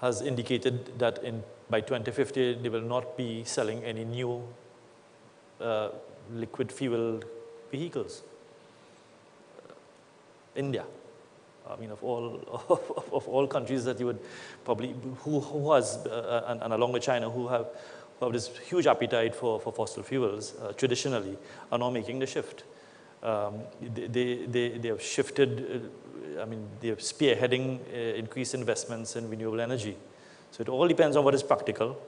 has indicated that by 2050 they will not be selling any new liquid fuel vehicles. India, I mean, of all countries that you would probably, who has, and along with China, who have this huge appetite for fossil fuels traditionally, are now making the shift. They have shifted, I mean, they are spearheading increased investments in renewable energy. So it all depends on what is practical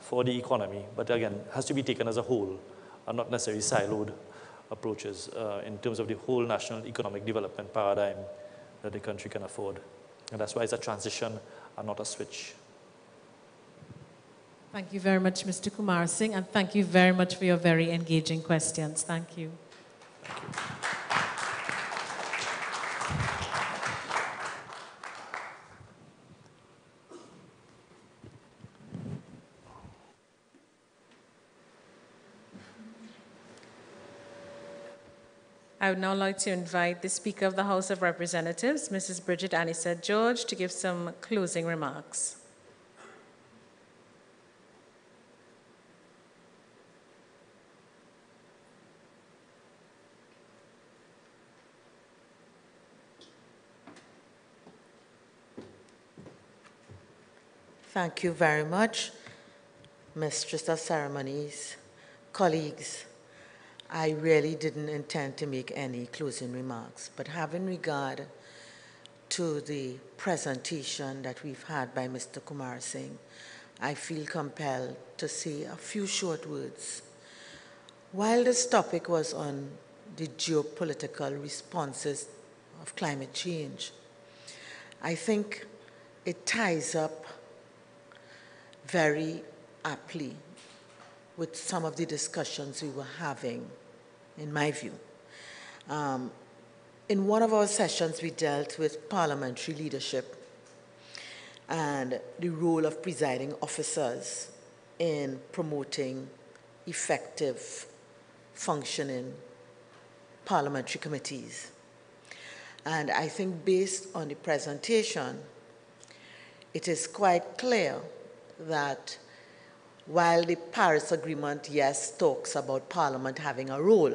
for the economy, but again, has to be taken as a whole and not necessarily siloed approaches in terms of the whole national economic development paradigm that the country can afford. And that's why it's a transition and not a switch. Thank you very much, Mr. Kumarsingh, and thank you very much for your very engaging questions. Thank you. Thank you. I would now like to invite the Speaker of the House of Representatives, Mrs. Bridgid Annisette-George, to give some closing remarks. Thank you very much, Mistress of Ceremonies, colleagues. I really didn't intend to make any closing remarks, but having regard to the presentation that we've had by Mr. Kumarsingh, I feel compelled to say a few short words. While this topic was on the geopolitical responses of climate change, I think it ties up very aptly with some of the discussions we were having, in my view. In one of our sessions, we dealt with parliamentary leadership and the role of presiding officers in promoting effective functioning parliamentary committees. And I think based on the presentation, it is quite clear that while the Paris Agreement, yes, talks about Parliament having a role,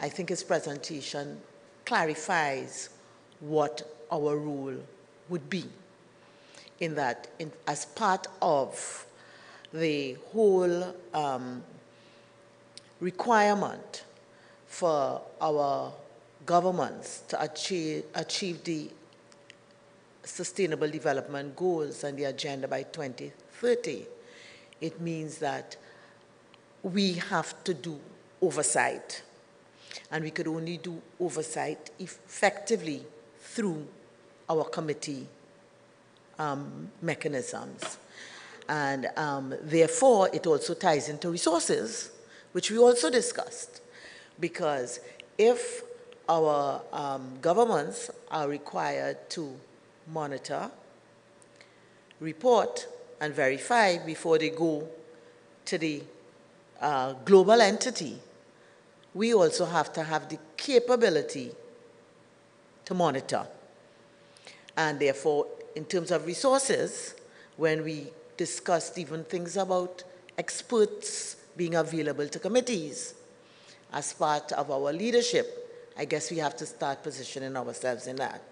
I think his presentation clarifies what our role would be, in that as part of the whole requirement for our governments to achieve the Sustainable Development Goals and the agenda by 2030, it means that we have to do oversight. and we could only do oversight effectively through our committee mechanisms. And therefore, it also ties into resources, which we also discussed, because if our governments are required to monitor, report, and verify before they go to the global entity, we also have to have the capability to monitor. And therefore, in terms of resources, when we discussed even things about experts being available to committees as part of our leadership, I guess we have to start positioning ourselves in that.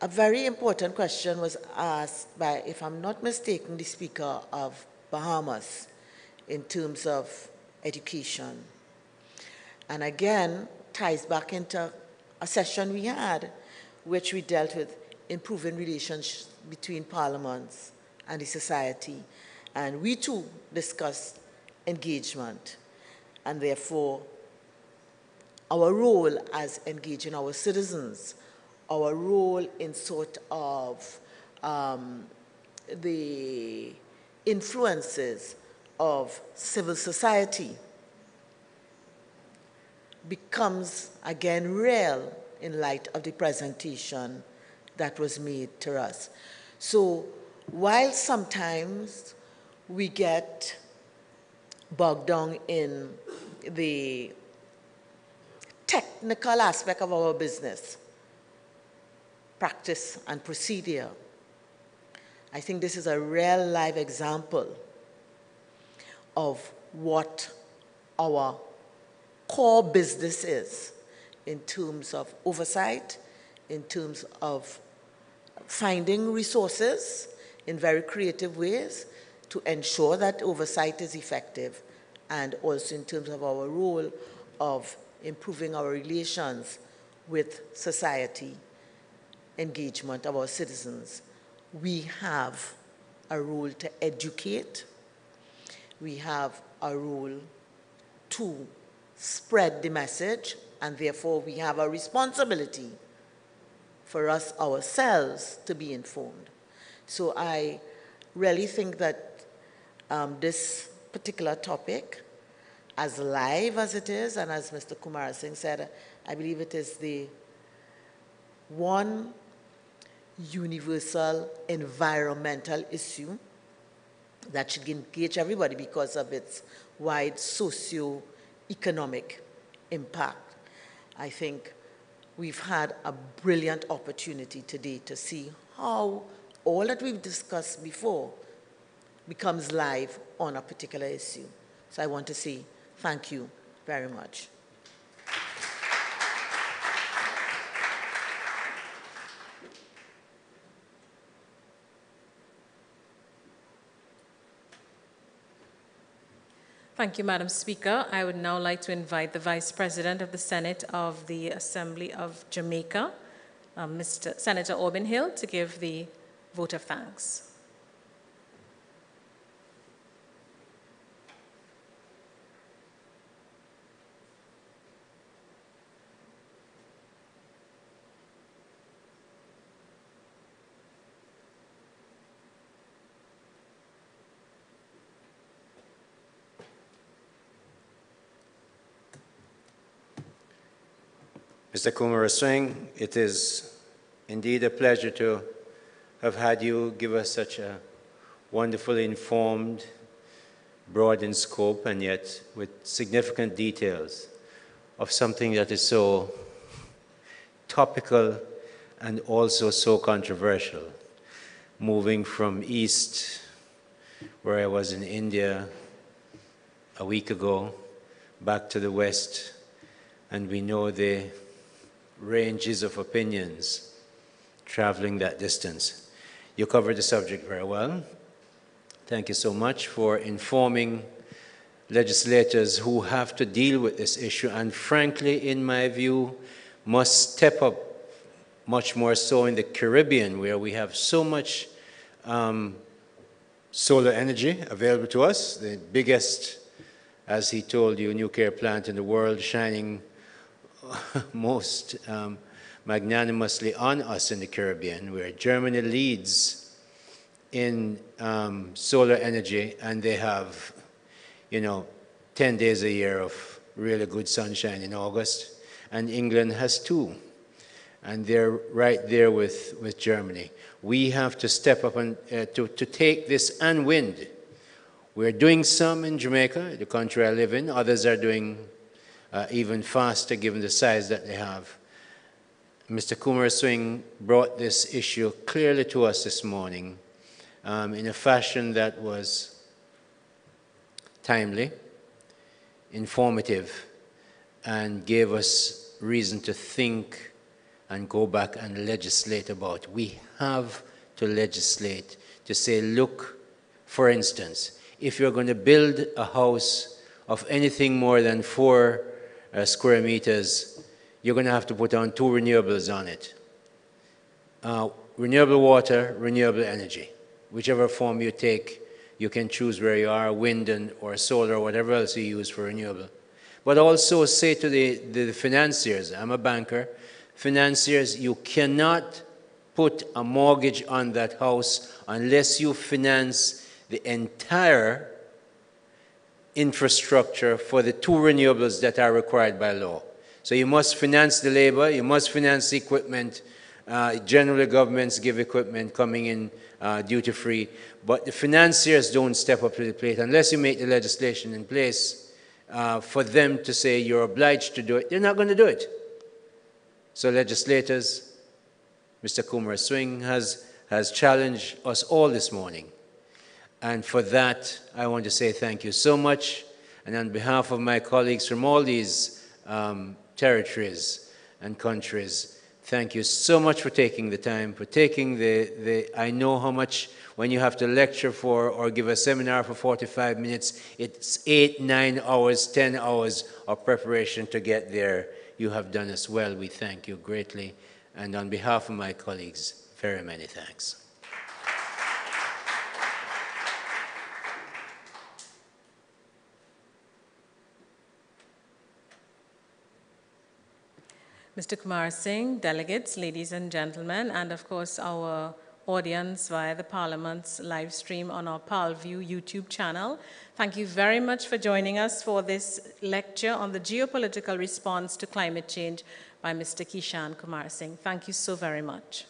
A very important question was asked by, if I'm not mistaken, the Speaker of Bahamas in terms of education. And again, ties back into a session we had, which we dealt with improving relations between parliaments and the society. And we too discussed engagement, and therefore our role as engaging our citizens, our role in sort of the influences of civil society becomes again real in light of the presentation that was made to us. So while sometimes we get bogged down in the technical aspect of our business, practice and procedure, I think this is a real live example of what our core business is in terms of oversight, in terms of finding resources in very creative ways to ensure that oversight is effective, and also in terms of our role of improving our relations with society, engagement of our citizens. We have a role to educate. We have a role to spread the message, and therefore we have a responsibility for us ourselves to be informed. So I really think that this particular topic, as live as it is, and as Mr. Kumarsingh said, I believe it is the one universal environmental issue that should engage everybody because of its wide socio-economic impact. I think we've had a brilliant opportunity today to see how all that we've discussed before becomes live on a particular issue. So I want to say thank you very much. Thank you, Madam Speaker. I would now like to invite the Vice President of the Senate of the Assembly of Jamaica, Mr. Senator Orbin Hill, to give the vote of thanks. Mr. Kumarsingh, it is indeed a pleasure to have had you give us such a wonderfully informed, broad in scope, and yet with significant details of something that is so topical and also so controversial. Moving from East, where I was in India a week ago, back to the West, and we know the ranges of opinions traveling that distance. You covered the subject very well. Thank you so much for informing legislators who have to deal with this issue and, frankly, in my view, must step up much more so in the Caribbean, where we have so much solar energy available to us, the biggest as he told you, nuclear plant in the world, shining most magnanimously on us in the Caribbean, where Germany leads in solar energy, and they have, you know, 10 days a year of really good sunshine in August, and England has 2, and they're right there with Germany. We have to step up and, to take this and wind. We're doing some in Jamaica, the country I live in. Others are doing even faster given the size that they have. Mr. Kumarsingh brought this issue clearly to us this morning in a fashion that was timely, informative, and gave us reason to think and go back and legislate about. We have to legislate to say, look, for instance, if you're going to build a house of anything more than 4 square meters, you're going to have to put on 2 renewables on it. Renewable water, renewable energy. Whichever form you take, you can choose where you are, wind and, or solar, or whatever else you use for renewable. But also say to the financiers, I'm a banker, financiers, you cannot put a mortgage on that house unless you finance the entire infrastructure for the 2 renewables that are required by law. So you must finance the labor, you must finance the equipment. Generally, governments give equipment coming in duty-free, but the financiers don't step up to the plate unless you make the legislation in place for them to say you're obliged to do it. They're not going to do it. So legislators, Mr. Kumarsingh has challenged us all this morning. And for that, I want to say thank you so much. And on behalf of my colleagues from all these territories and countries, thank you so much for taking the time, for taking the I know how much when you have to lecture for or give a seminar for 45 minutes, it's 8, 9 hours, 10 hours of preparation to get there. You have done us well. We thank you greatly. And on behalf of my colleagues, very many thanks. Mr. Kumarsingh, delegates, ladies and gentlemen, and of course our audience via the Parliament's live stream on our ParlView YouTube channel. Thank you very much for joining us for this lecture on the geopolitical response to climate change by Mr. Kishan Kumarsingh. Thank you so very much.